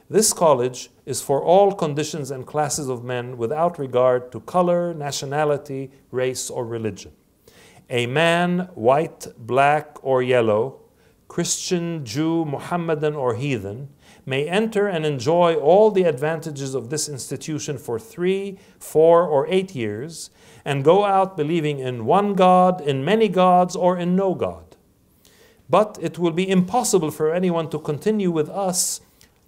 "This college is for all conditions and classes of men without regard to color, nationality, race, or religion. A man, white, black, or yellow, Christian, Jew, Mohammedan, or heathen, may enter and enjoy all the advantages of this institution for three, four, or eight years, and go out believing in one God, in many gods, or in no God. But it will be impossible for anyone to continue with us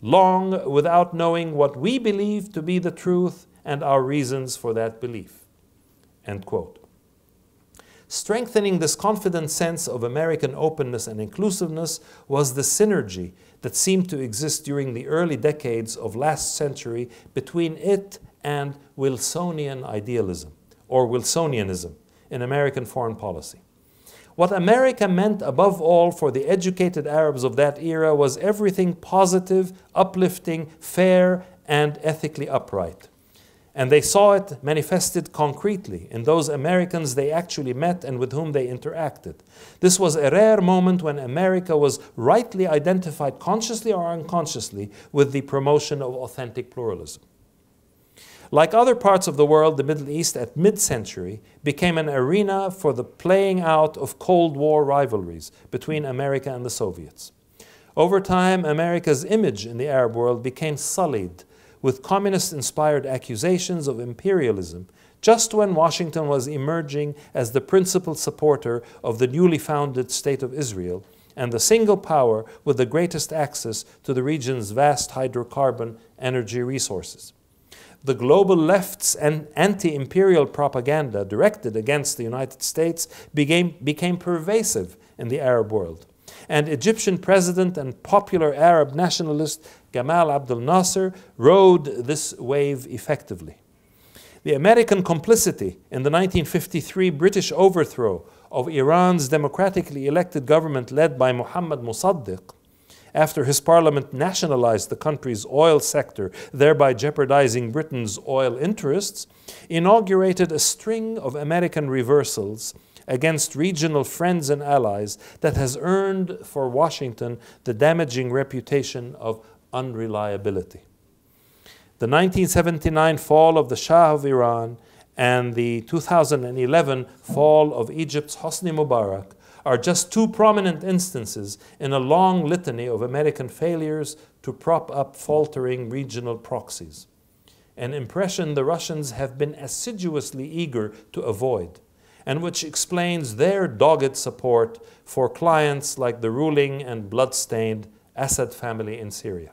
long without knowing what we believe to be the truth and our reasons for that belief," end quote. Strengthening this confident sense of American openness and inclusiveness was the synergy that seemed to exist during the early decades of last century between it and Wilsonian idealism, or Wilsonianism, in American foreign policy. What America meant above all for the educated Arabs of that era was everything positive, uplifting, fair, and ethically upright. And they saw it manifested concretely in those Americans they actually met and with whom they interacted. This was a rare moment when America was rightly identified, consciously or unconsciously, with the promotion of authentic pluralism. Like other parts of the world, the Middle East at mid-century became an arena for the playing out of Cold War rivalries between America and the Soviets. Over time, America's image in the Arab world became sullied with communist-inspired accusations of imperialism just when Washington was emerging as the principal supporter of the newly founded State of Israel and the single power with the greatest access to the region's vast hydrocarbon energy resources. The global left's and anti-imperial propaganda directed against the United States became, became pervasive in the Arab world. And Egyptian president and popular Arab nationalist Gamal Abdel Nasser rode this wave effectively. The American complicity in the nineteen fifty-three British overthrow of Iran's democratically elected government led by Mohammad Mossadegh, after his parliament nationalized the country's oil sector, thereby jeopardizing Britain's oil interests, inaugurated a string of American reversals against regional friends and allies that has earned for Washington the damaging reputation of unreliability. The nineteen seventy-nine fall of the Shah of Iran and the two thousand eleven fall of Egypt's Hosni Mubarak are just two prominent instances in a long litany of American failures to prop up faltering regional proxies, an impression the Russians have been assiduously eager to avoid, and which explains their dogged support for clients like the ruling and blood-stained Assad family in Syria.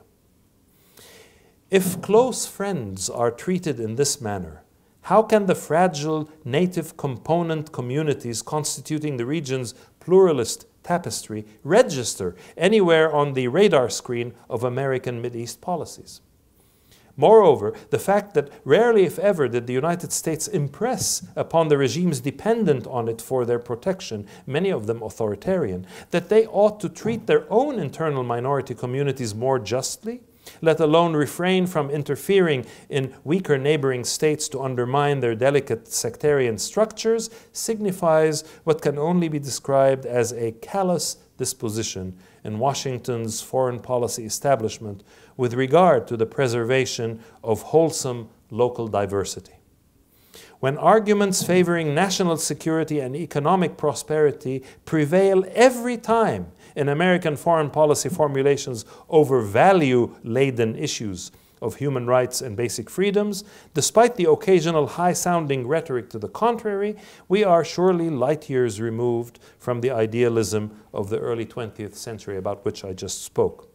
If close friends are treated in this manner, how can the fragile native component communities constituting the region's pluralist tapestry register anywhere on the radar screen of American Mideast policies? Moreover, the fact that rarely, if ever, did the United States impress upon the regimes dependent on it for their protection, many of them authoritarian, that they ought to treat their own internal minority communities more justly, let alone refrain from interfering in weaker neighboring states to undermine their delicate sectarian structures, signifies what can only be described as a callous disposition in Washington's foreign policy establishment with regard to the preservation of wholesome local diversity. When arguments favoring national security and economic prosperity prevail every time in American foreign policy formulations over value-laden issues of human rights and basic freedoms, despite the occasional high-sounding rhetoric to the contrary, we are surely light years removed from the idealism of the early twentieth century about which I just spoke.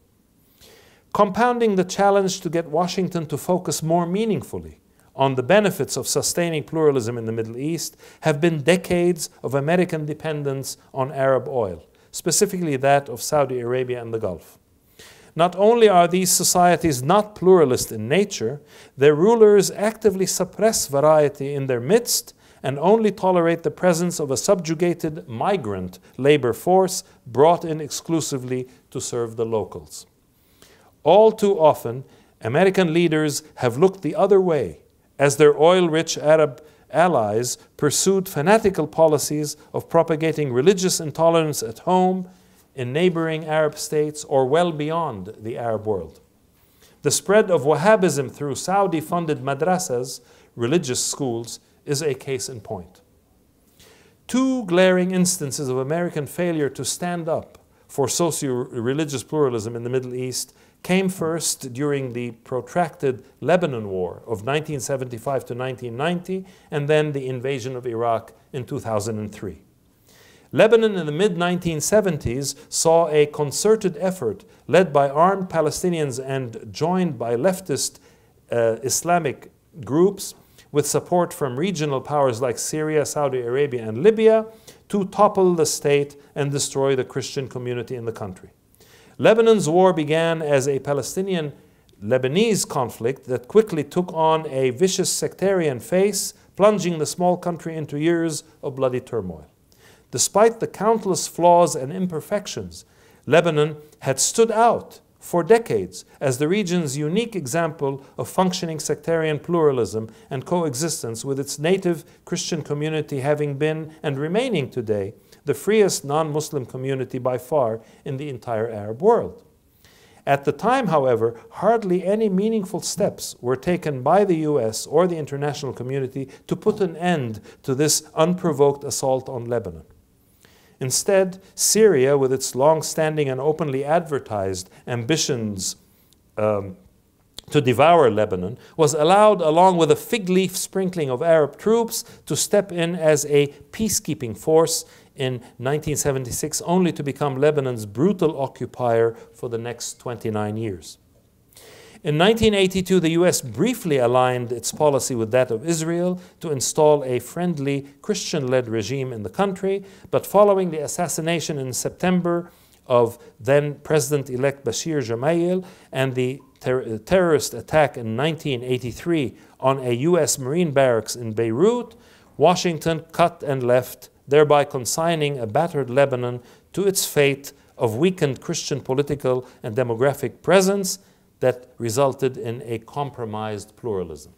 Compounding the challenge to get Washington to focus more meaningfully on the benefits of sustaining pluralism in the Middle East have been decades of American dependence on Arab oil, specifically that of Saudi Arabia and the Gulf. Not only are these societies not pluralist in nature, their rulers actively suppress variety in their midst and only tolerate the presence of a subjugated migrant labor force brought in exclusively to serve the locals. All too often, American leaders have looked the other way as their oil-rich Arab allies pursued fanatical policies of propagating religious intolerance at home, in neighboring Arab states, or well beyond the Arab world. The spread of Wahhabism through Saudi-funded madrasas, religious schools, is a case in point. Two glaring instances of American failure to stand up for socio-religious pluralism in the Middle East came first during the protracted Lebanon War of nineteen seventy-five to nineteen ninety, and then the invasion of Iraq in two thousand three. Lebanon in the mid nineteen seventies saw a concerted effort led by armed Palestinians and joined by leftist uh, Islamic groups with support from regional powers like Syria, Saudi Arabia, and Libya to topple the state and destroy the Christian community in the country. Lebanon's war began as a Palestinian-Lebanese conflict that quickly took on a vicious sectarian face, plunging the small country into years of bloody turmoil. Despite the countless flaws and imperfections, Lebanon had stood out for decades as the region's unique example of functioning sectarian pluralism and coexistence with its native Christian community having been, and remaining today, the freest non-Muslim community by far in the entire Arab world. At the time, however, hardly any meaningful steps were taken by the U S or the international community to put an end to this unprovoked assault on Lebanon. Instead, Syria, with its long-standing and openly advertised ambitions um, to devour Lebanon, was allowed, along with a fig-leaf sprinkling of Arab troops, to step in as a peacekeeping force in nineteen seventy-six, only to become Lebanon's brutal occupier for the next twenty-nine years. In nineteen eighty-two, the U S briefly aligned its policy with that of Israel to install a friendly Christian-led regime in the country, but following the assassination in September of then President-elect Bashir Gemayel and the ter- terrorist attack in nineteen eighty-three on a U S Marine barracks in Beirut, Washington cut and left, thereby consigning a battered Lebanon to its fate of weakened Christian political and demographic presence that resulted in a compromised pluralism.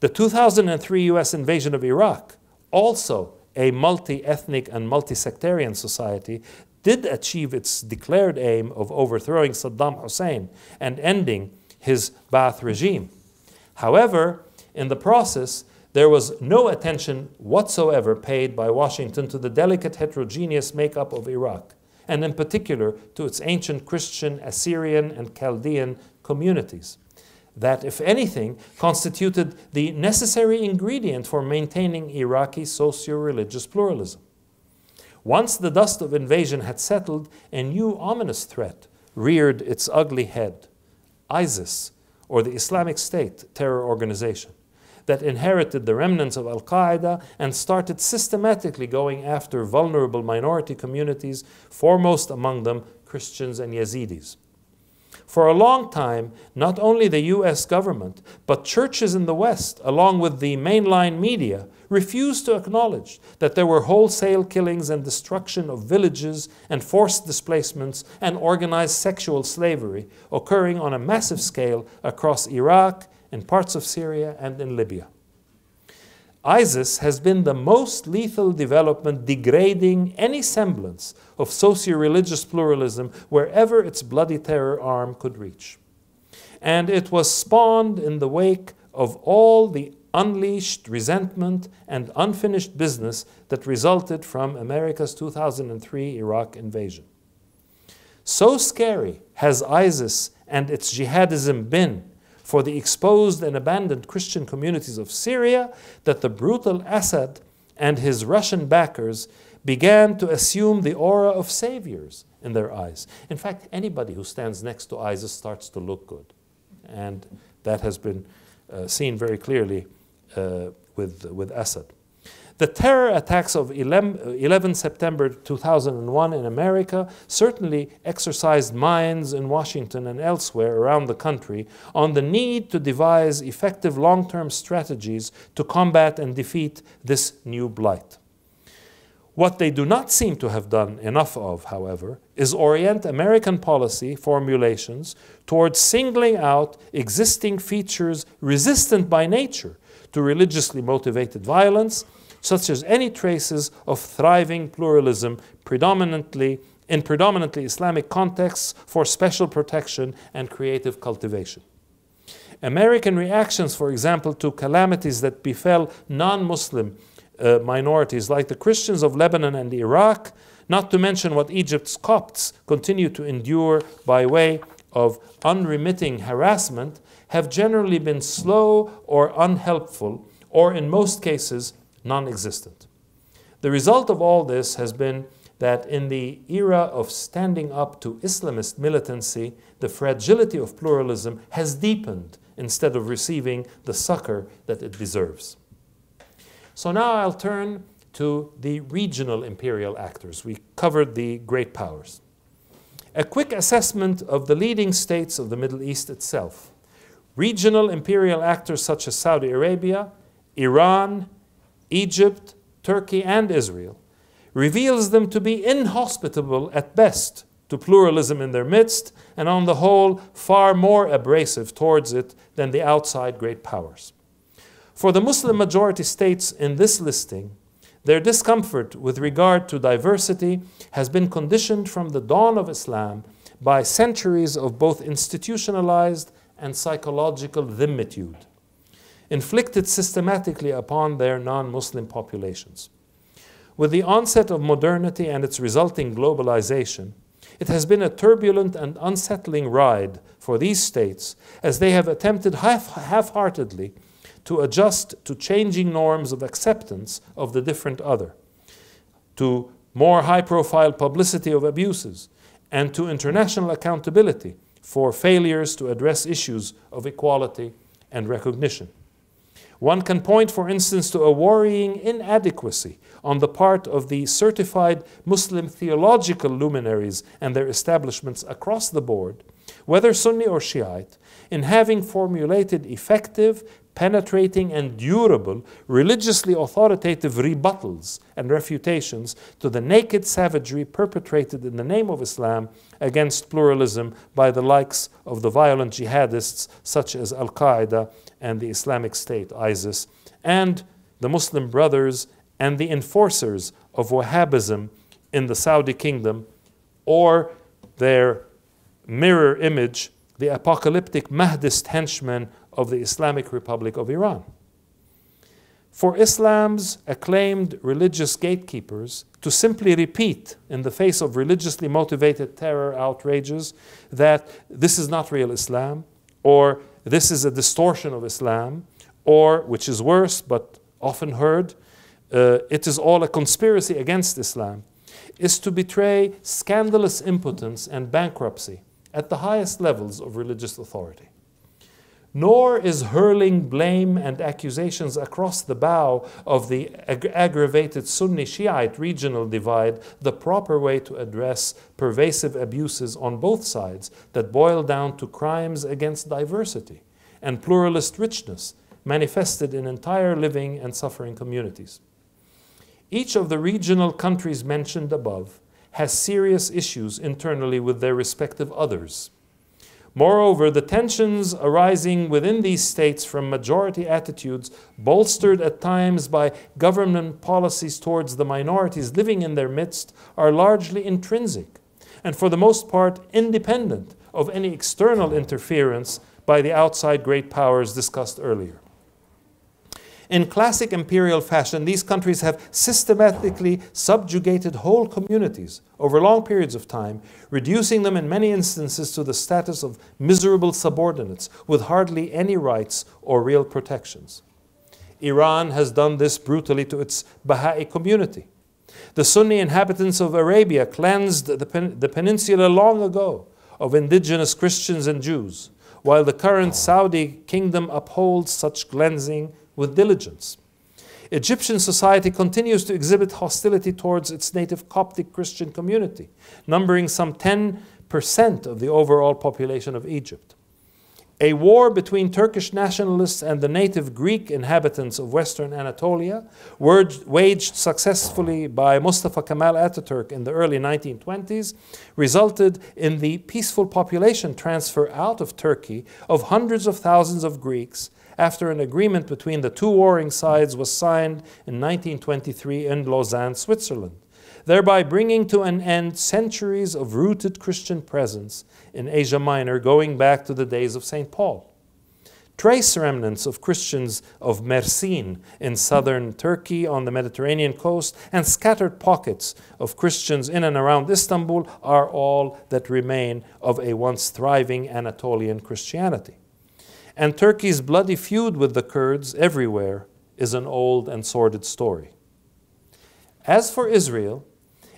The two thousand three U S invasion of Iraq, also a multi-ethnic and multi-sectarian society, did achieve its declared aim of overthrowing Saddam Hussein and ending his Ba'ath regime. However, in the process, there was no attention whatsoever paid by Washington to the delicate heterogeneous makeup of Iraq, and in particular to its ancient Christian, Assyrian, and Chaldean communities, that, if anything, constituted the necessary ingredient for maintaining Iraqi socio-religious pluralism. Once the dust of invasion had settled, a new ominous threat reared its ugly head: ISIS, or the Islamic State terror organization, that inherited the remnants of Al-Qaeda and started systematically going after vulnerable minority communities, foremost among them Christians and Yazidis. For a long time, not only the U S government, but churches in the West, along with the mainline media, refused to acknowledge that there were wholesale killings and destruction of villages and forced displacements and organized sexual slavery occurring on a massive scale across Iraq, in parts of Syria, and in Libya. ISIS has been the most lethal development, degrading any semblance of socio-religious pluralism wherever its bloody terror arm could reach. And it was spawned in the wake of all the unleashed resentment and unfinished business that resulted from America's two thousand three Iraq invasion. So scary has ISIS and its jihadism been for the exposed and abandoned Christian communities of Syria that the brutal Assad and his Russian backers began to assume the aura of saviors in their eyes. In fact, anybody who stands next to ISIS starts to look good. And that has been uh, seen very clearly uh, with, with Assad. The terror attacks of eleven September two thousand one in America certainly exercised minds in Washington and elsewhere around the country on the need to devise effective long-term strategies to combat and defeat this new blight. What they do not seem to have done enough of, however, is orient American policy formulations towards singling out existing features resistant by nature to religiously motivated violence, such as any traces of thriving pluralism predominantly in predominantly Islamic contexts for special protection and creative cultivation. American reactions, for example, to calamities that befell non-Muslim uh, minorities like the Christians of Lebanon and Iraq, not to mention what Egypt's Copts continue to endure by way of unremitting harassment, have generally been slow or unhelpful, or in most cases, non-existent. The result of all this has been that in the era of standing up to Islamist militancy, the fragility of pluralism has deepened instead of receiving the succor that it deserves. So now I'll turn to the regional imperial actors. We covered the great powers. A quick assessment of the leading states of the Middle East itself. Regional imperial actors such as Saudi Arabia, Iran, Egypt, Turkey, and Israel, reveals them to be inhospitable at best to pluralism in their midst, and on the whole, far more abrasive towards it than the outside great powers. For the Muslim majority states in this listing, their discomfort with regard to diversity has been conditioned from the dawn of Islam by centuries of both institutionalized and psychological dhimmetude, inflicted systematically upon their non-Muslim populations. With the onset of modernity and its resulting globalization, it has been a turbulent and unsettling ride for these states as they have attempted half, half-heartedly to adjust to changing norms of acceptance of the different other, to more high-profile publicity of abuses, and to international accountability for failures to address issues of equality and recognition. One can point, for instance, to a worrying inadequacy on the part of the certified Muslim theological luminaries and their establishments across the board, whether Sunni or Shiite, in having formulated effective, penetrating, and durable, religiously authoritative rebuttals and refutations to the naked savagery perpetrated in the name of Islam against pluralism by the likes of the violent jihadists such as Al-Qaeda and the Islamic State, ISIS, and the Muslim Brothers and the enforcers of Wahhabism in the Saudi kingdom, or their mirror image, the apocalyptic Mahdist henchmen of the Islamic Republic of Iran. For Islam's acclaimed religious gatekeepers to simply repeat in the face of religiously motivated terror outrages that this is not real Islam, or this is a distortion of Islam, or, which is worse but often heard, uh, it is all a conspiracy against Islam, is to betray scandalous impotence and bankruptcy at the highest levels of religious authority. Nor is hurling blame and accusations across the bow of the ag aggravated Sunni-Shiite regional divide the proper way to address pervasive abuses on both sides that boil down to crimes against diversity and pluralist richness manifested in entire living and suffering communities. Each of the regional countries mentioned above has serious issues internally with their respective others. Moreover, the tensions arising within these states from majority attitudes, bolstered at times by government policies towards the minorities living in their midst, are largely intrinsic and for the most part independent of any external interference by the outside great powers discussed earlier. In classic imperial fashion, these countries have systematically subjugated whole communities over long periods of time, reducing them in many instances to the status of miserable subordinates with hardly any rights or real protections. Iran has done this brutally to its Baha'i community. The Sunni inhabitants of Arabia cleansed the, pen the peninsula long ago of indigenous Christians and Jews, while the current Saudi kingdom upholds such cleansing with diligence. Egyptian society continues to exhibit hostility towards its native Coptic Christian community, numbering some ten percent of the overall population of Egypt. A war between Turkish nationalists and the native Greek inhabitants of Western Anatolia, waged successfully by Mustafa Kemal Atatürk in the early nineteen twenties, resulted in the peaceful population transfer out of Turkey of hundreds of thousands of Greeks after an agreement between the two warring sides was signed in nineteen twenty-three in Lausanne, Switzerland, thereby bringing to an end centuries of rooted Christian presence in Asia Minor going back to the days of Saint Paul. Trace remnants of Christians of Mersin in southern Turkey on the Mediterranean coast and scattered pockets of Christians in and around Istanbul are all that remain of a once thriving Anatolian Christianity. And Turkey's bloody feud with the Kurds everywhere is an old and sordid story. As for Israel,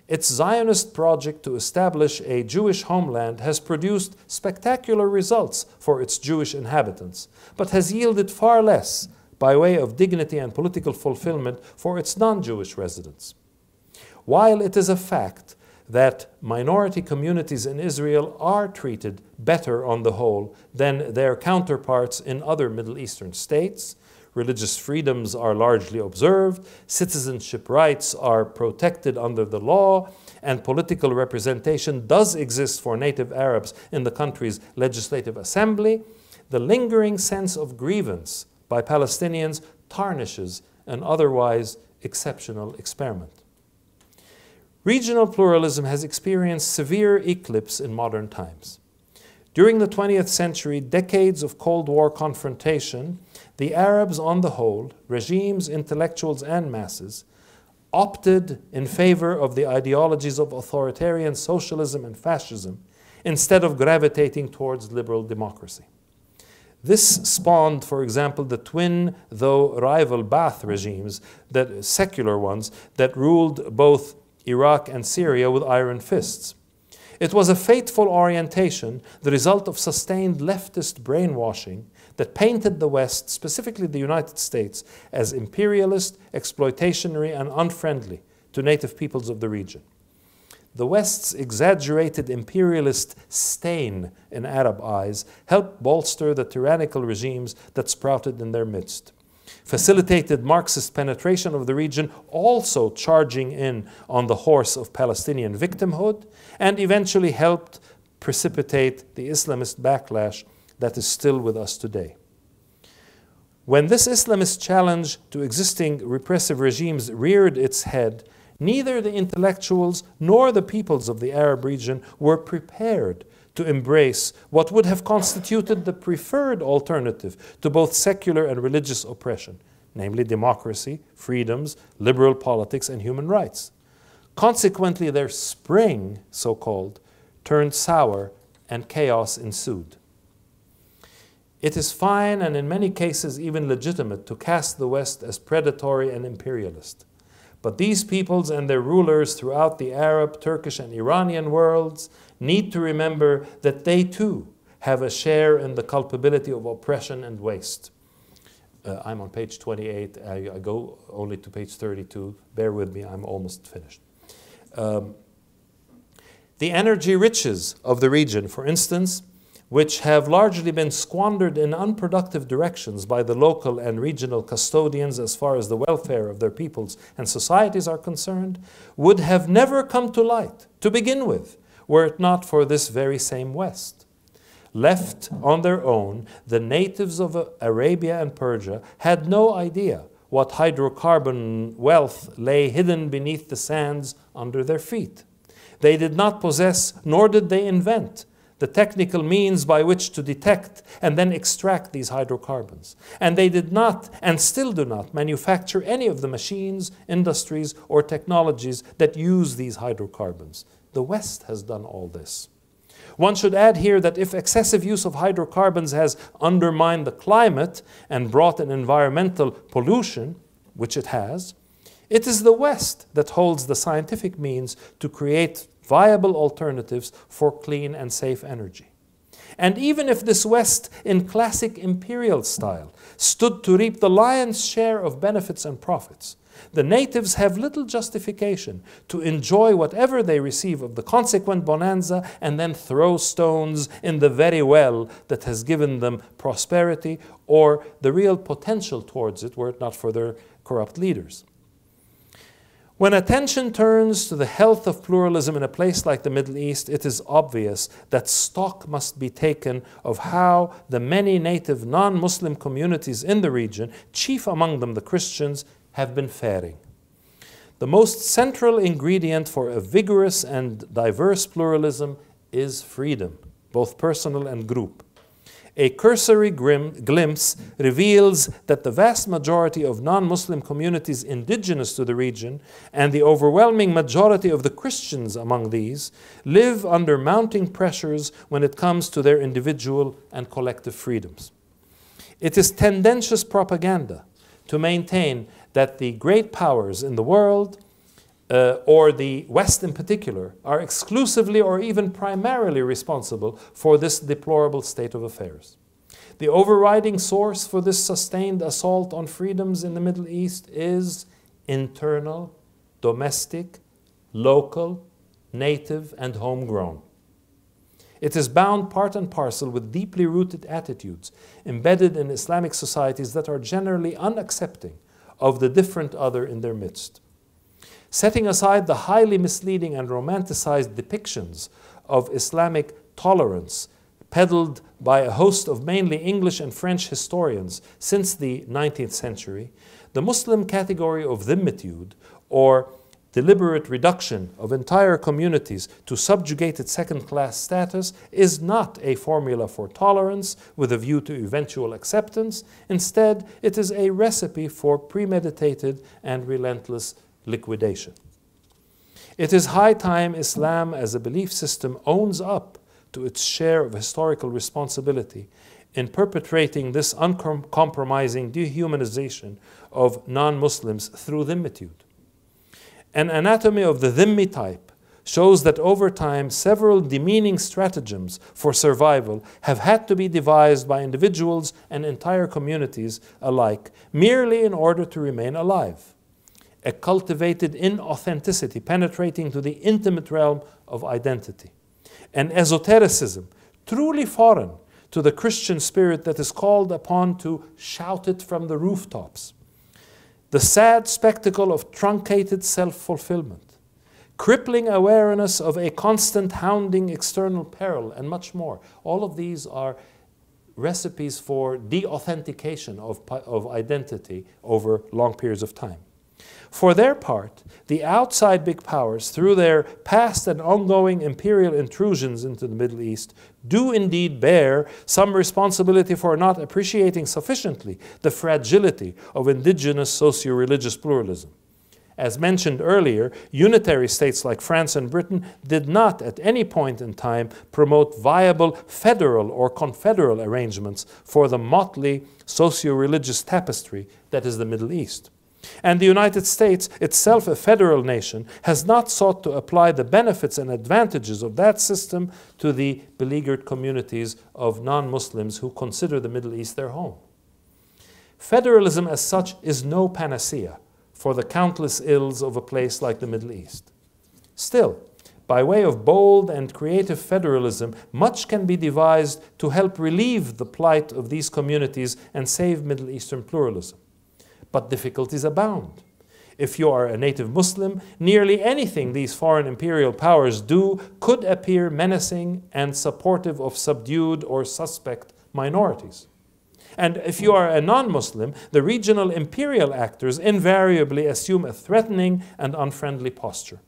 its Zionist project to establish a Jewish homeland has produced spectacular results for its Jewish inhabitants, but has yielded far less by way of dignity and political fulfillment for its non-Jewish residents. While it is a fact that minority communities in Israel are treated better on the whole than their counterparts in other Middle Eastern states, religious freedoms are largely observed, citizenship rights are protected under the law, and political representation does exist for native Arabs in the country's legislative assembly, the lingering sense of grievance by Palestinians tarnishes an otherwise exceptional experiment. Regional pluralism has experienced severe eclipse in modern times. During the twentieth century, decades of Cold War confrontation, the Arabs on the whole, regimes, intellectuals, and masses, opted in favor of the ideologies of authoritarian socialism and fascism instead of gravitating towards liberal democracy. This spawned, for example, the twin, though rival Ba'ath regimes, that, secular ones, that ruled both Iraq and Syria with iron fists. It was a fateful orientation, the result of sustained leftist brainwashing that painted the West, specifically the United States, as imperialist, exploitationary, and unfriendly to native peoples of the region. The West's exaggerated imperialist stain in Arab eyes helped bolster the tyrannical regimes that sprouted in their midst. Facilitated Marxist penetration of the region, also charging in on the horse of Palestinian victimhood, and eventually helped precipitate the Islamist backlash that is still with us today. When this Islamist challenge to existing repressive regimes reared its head, neither the intellectuals nor the peoples of the Arab region were prepared to embrace what would have constituted the preferred alternative to both secular and religious oppression, namely democracy, freedoms, liberal politics, and human rights. Consequently, their spring, so-called, turned sour and chaos ensued. It is fine and in many cases even legitimate to cast the West as predatory and imperialist. But these peoples and their rulers throughout the Arab, Turkish, and Iranian worlds need to remember that they too have a share in the culpability of oppression and waste. Uh, I'm on page twenty-eight. I, I go only to page thirty-two. Bear with me, I'm almost finished. Um, the energy riches of the region, for instance, which have largely been squandered in unproductive directions by the local and regional custodians as far as the welfare of their peoples and societies are concerned, would have never come to light to begin with, were it not for this very same West. Left on their own, the natives of Arabia and Persia had no idea what hydrocarbon wealth lay hidden beneath the sands under their feet. They did not possess, nor did they invent, the technical means by which to detect and then extract these hydrocarbons. And they did not, and still do not, manufacture any of the machines, industries, or technologies that use these hydrocarbons. The West has done all this. One should add here that if excessive use of hydrocarbons has undermined the climate and brought an environmental pollution, which it has, it is the West that holds the scientific means to create viable alternatives for clean and safe energy. And even if this West, in classic imperial style, stood to reap the lion's share of benefits and profits, the natives have little justification to enjoy whatever they receive of the consequent bonanza and then throw stones in the very well that has given them prosperity or the real potential towards it, were it not for their corrupt leaders. When attention turns to the health of pluralism in a place like the Middle East, it is obvious that stock must be taken of how the many native non-Muslim communities in the region, chief among them the Christians, have been faring. The most central ingredient for a vigorous and diverse pluralism is freedom, both personal and group. A cursory grim glimpse reveals that the vast majority of non-Muslim communities indigenous to the region and the overwhelming majority of the Christians among these live under mounting pressures when it comes to their individual and collective freedoms. It is tendentious propaganda to maintain that the great powers in the world, Uh, or the West in particular, are exclusively or even primarily responsible for this deplorable state of affairs. The overriding source for this sustained assault on freedoms in the Middle East is internal, domestic, local, native, and homegrown. It is bound part and parcel with deeply rooted attitudes embedded in Islamic societies that are generally unaccepting of the different other in their midst. Setting aside the highly misleading and romanticized depictions of Islamic tolerance peddled by a host of mainly English and French historians since the nineteenth century, the Muslim category of dhimmitude, or deliberate reduction of entire communities to subjugated second-class status is not a formula for tolerance with a view to eventual acceptance. Instead, it is a recipe for premeditated and relentless liquidation. It is high time Islam as a belief system owns up to its share of historical responsibility in perpetrating this uncompromising dehumanization of non-Muslims through dhimmitude. An anatomy of the Dhimmi type shows that over time several demeaning stratagems for survival have had to be devised by individuals and entire communities alike merely in order to remain alive. A cultivated inauthenticity penetrating to the intimate realm of identity. An esotericism truly foreign to the Christian spirit that is called upon to shout it from the rooftops. The sad spectacle of truncated self-fulfillment, crippling awareness of a constant hounding external peril, and much more. All of these are recipes for deauthentication of, of identity over long periods of time. For their part, the outside big powers, through their past and ongoing imperial intrusions into the Middle East, do indeed bear some responsibility for not appreciating sufficiently the fragility of indigenous socio-religious pluralism. As mentioned earlier, unitary states like France and Britain did not at any point in time promote viable federal or confederal arrangements for the motley socio-religious tapestry that is the Middle East. And the United States, itself a federal nation, has not sought to apply the benefits and advantages of that system to the beleaguered communities of non-Muslims who consider the Middle East their home. Federalism as such is no panacea for the countless ills of a place like the Middle East. Still, by way of bold and creative federalism, much can be devised to help relieve the plight of these communities and save Middle Eastern pluralism. But difficulties abound. If you are a native Muslim, nearly anything these foreign imperial powers do could appear menacing and supportive of subdued or suspect minorities. And if you are a non-Muslim, the regional imperial actors invariably assume a threatening and unfriendly posture.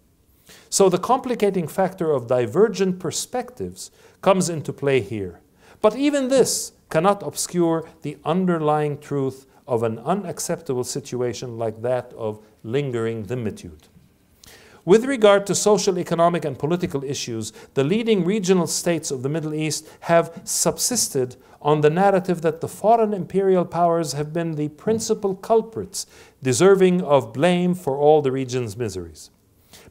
So the complicating factor of divergent perspectives comes into play here. But even this cannot obscure the underlying truth of an unacceptable situation like that of lingering dhimmitude. With regard to social, economic, and political issues, the leading regional states of the Middle East have subsisted on the narrative that the foreign imperial powers have been the principal culprits, deserving of blame for all the region's miseries.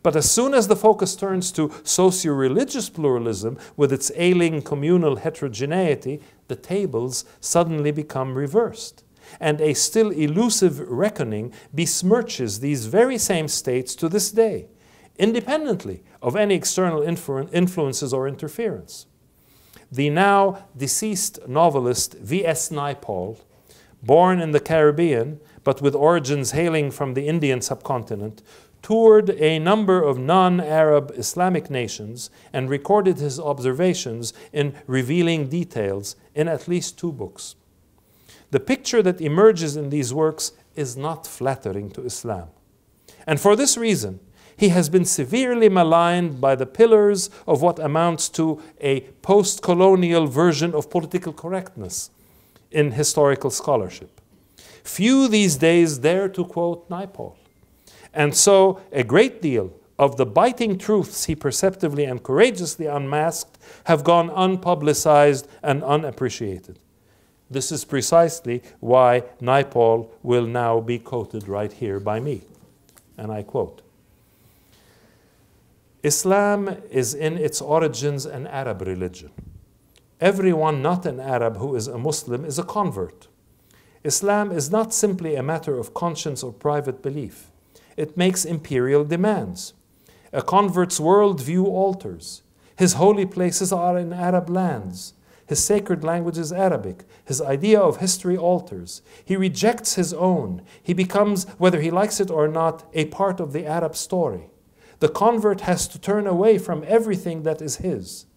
But as soon as the focus turns to socio-religious pluralism with its ailing communal heterogeneity, the tables suddenly become reversed. And a still elusive reckoning besmirches these very same states to this day, independently of any external influ influences or interference. The now deceased novelist V S Naipaul, born in the Caribbean but with origins hailing from the Indian subcontinent, toured a number of non-Arab Islamic nations and recorded his observations in revealing details in at least two books. The picture that emerges in these works is not flattering to Islam. And for this reason, he has been severely maligned by the pillars of what amounts to a post-colonial version of political correctness in historical scholarship. Few these days dare to quote Naipaul. And so a great deal of the biting truths he perceptively and courageously unmasked have gone unpublicized and unappreciated. This is precisely why Naipaul will now be quoted right here by me. And I quote, "Islam is in its origins an Arab religion. Everyone not an Arab who is a Muslim is a convert. Islam is not simply a matter of conscience or private belief. It makes imperial demands. A convert's worldview alters. His holy places are in Arab lands. His sacred language is Arabic. His idea of history alters. He rejects his own. He becomes, whether he likes it or not, a part of the Arab story. The convert has to turn away from everything that is his.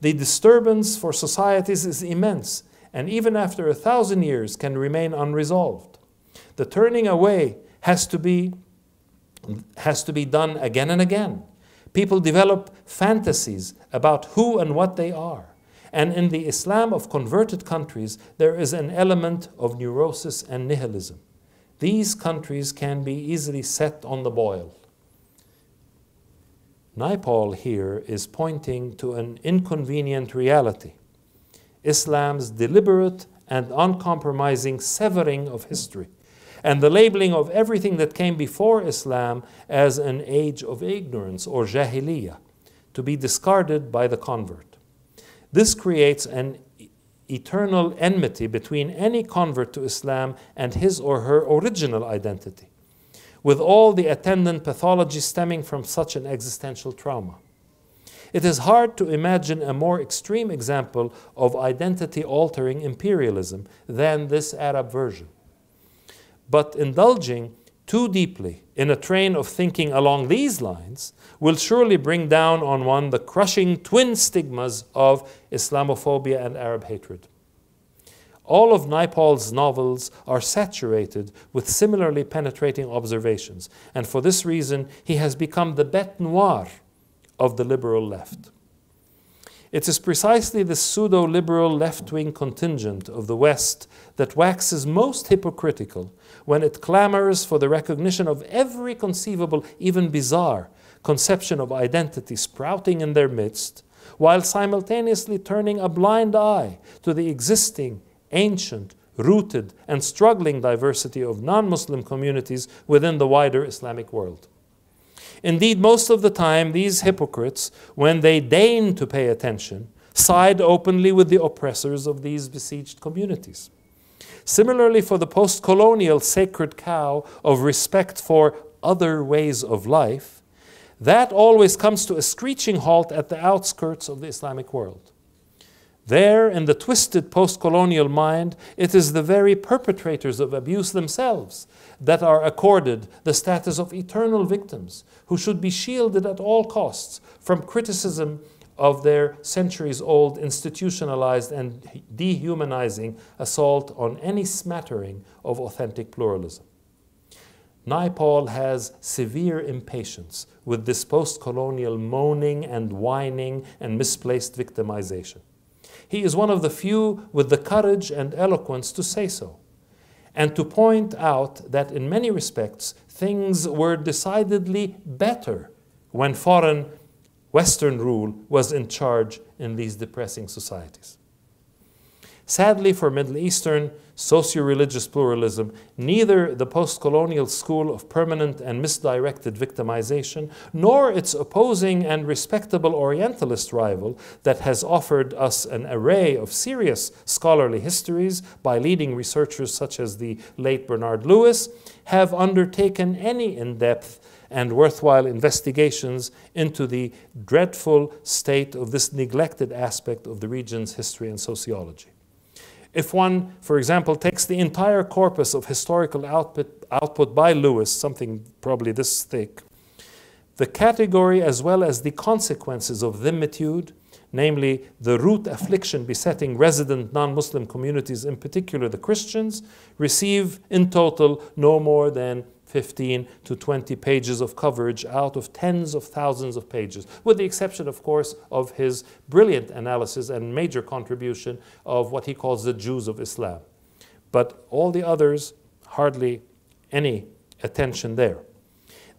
The disturbance for societies is immense, and even after a thousand years can remain unresolved. The turning away has to be has to be done again and again. People develop fantasies about who and what they are. And in the Islam of converted countries, there is an element of neurosis and nihilism. These countries can be easily set on the boil. Naipaul here is pointing to an inconvenient reality: Islam's deliberate and uncompromising severing of history, and the labeling of everything that came before Islam as an age of ignorance or jahiliyyah, to be discarded by the convert. This creates an eternal enmity between any convert to Islam and his or her original identity, with all the attendant pathology stemming from such an existential trauma. It is hard to imagine a more extreme example of identity-altering imperialism than this Arab version. But indulging too deeply in a train of thinking along these lines will surely bring down on one the crushing twin stigmas of Islamophobia and Arab hatred. All of Naipaul's novels are saturated with similarly penetrating observations, and for this reason he has become the bête noire of the liberal left. It is precisely the pseudo-liberal left-wing contingent of the West that waxes most hypocritical when it clamors for the recognition of every conceivable, even bizarre, conception of identity sprouting in their midst, while simultaneously turning a blind eye to the existing ancient, rooted, and struggling diversity of non-Muslim communities within the wider Islamic world. Indeed, most of the time, these hypocrites, when they deign to pay attention, side openly with the oppressors of these besieged communities. Similarly, for the post-colonial sacred cow of respect for other ways of life, that always comes to a screeching halt at the outskirts of the Islamic world. There, in the twisted post-colonial mind, it is the very perpetrators of abuse themselves that are accorded the status of eternal victims, who should be shielded at all costs from criticism of their centuries-old institutionalized and dehumanizing assault on any smattering of authentic pluralism. Naipaul has severe impatience with this post-colonial moaning and whining and misplaced victimization. He is one of the few with the courage and eloquence to say so, and to point out that in many respects things were decidedly better when foreign Western rule was in charge in these depressing societies. Sadly for Middle Eastern socio-religious pluralism, neither the post-colonial school of permanent and misdirected victimization, nor its opposing and respectable Orientalist rival that has offered us an array of serious scholarly histories by leading researchers such as the late Bernard Lewis, have undertaken any in-depth and worthwhile investigations into the dreadful state of this neglected aspect of the region's history and sociology. If one, for example, takes the entire corpus of historical output, output by Lewis, something probably this thick, the category as well as the consequences of dhimmitude, namely the root affliction besetting resident non-Muslim communities, in particular the Christians, receive in total no more than fifteen to twenty pages of coverage out of tens of thousands of pages, with the exception, of course, of his brilliant analysis and major contribution of what he calls the Jews of Islam. But all the others, hardly any attention there.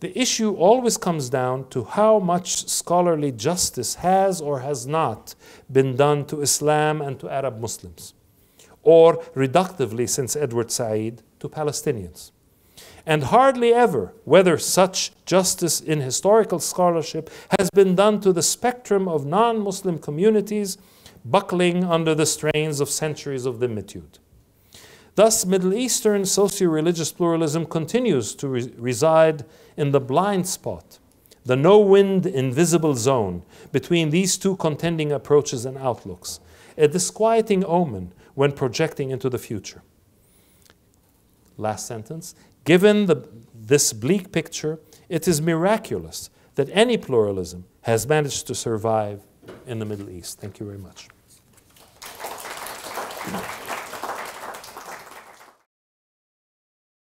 The issue always comes down to how much scholarly justice has or has not been done to Islam and to Arab Muslims, or reductively, since Edward Said, to Palestinians. And hardly ever whether such justice in historical scholarship has been done to the spectrum of non-Muslim communities buckling under the strains of centuries of dhimmitude. Thus, Middle Eastern socio-religious pluralism continues to re reside in the blind spot, the no-wind, invisible zone between these two contending approaches and outlooks, a disquieting omen when projecting into the future. Last sentence. Given the, this bleak picture, it is miraculous that any pluralism has managed to survive in the Middle East. Thank you very much.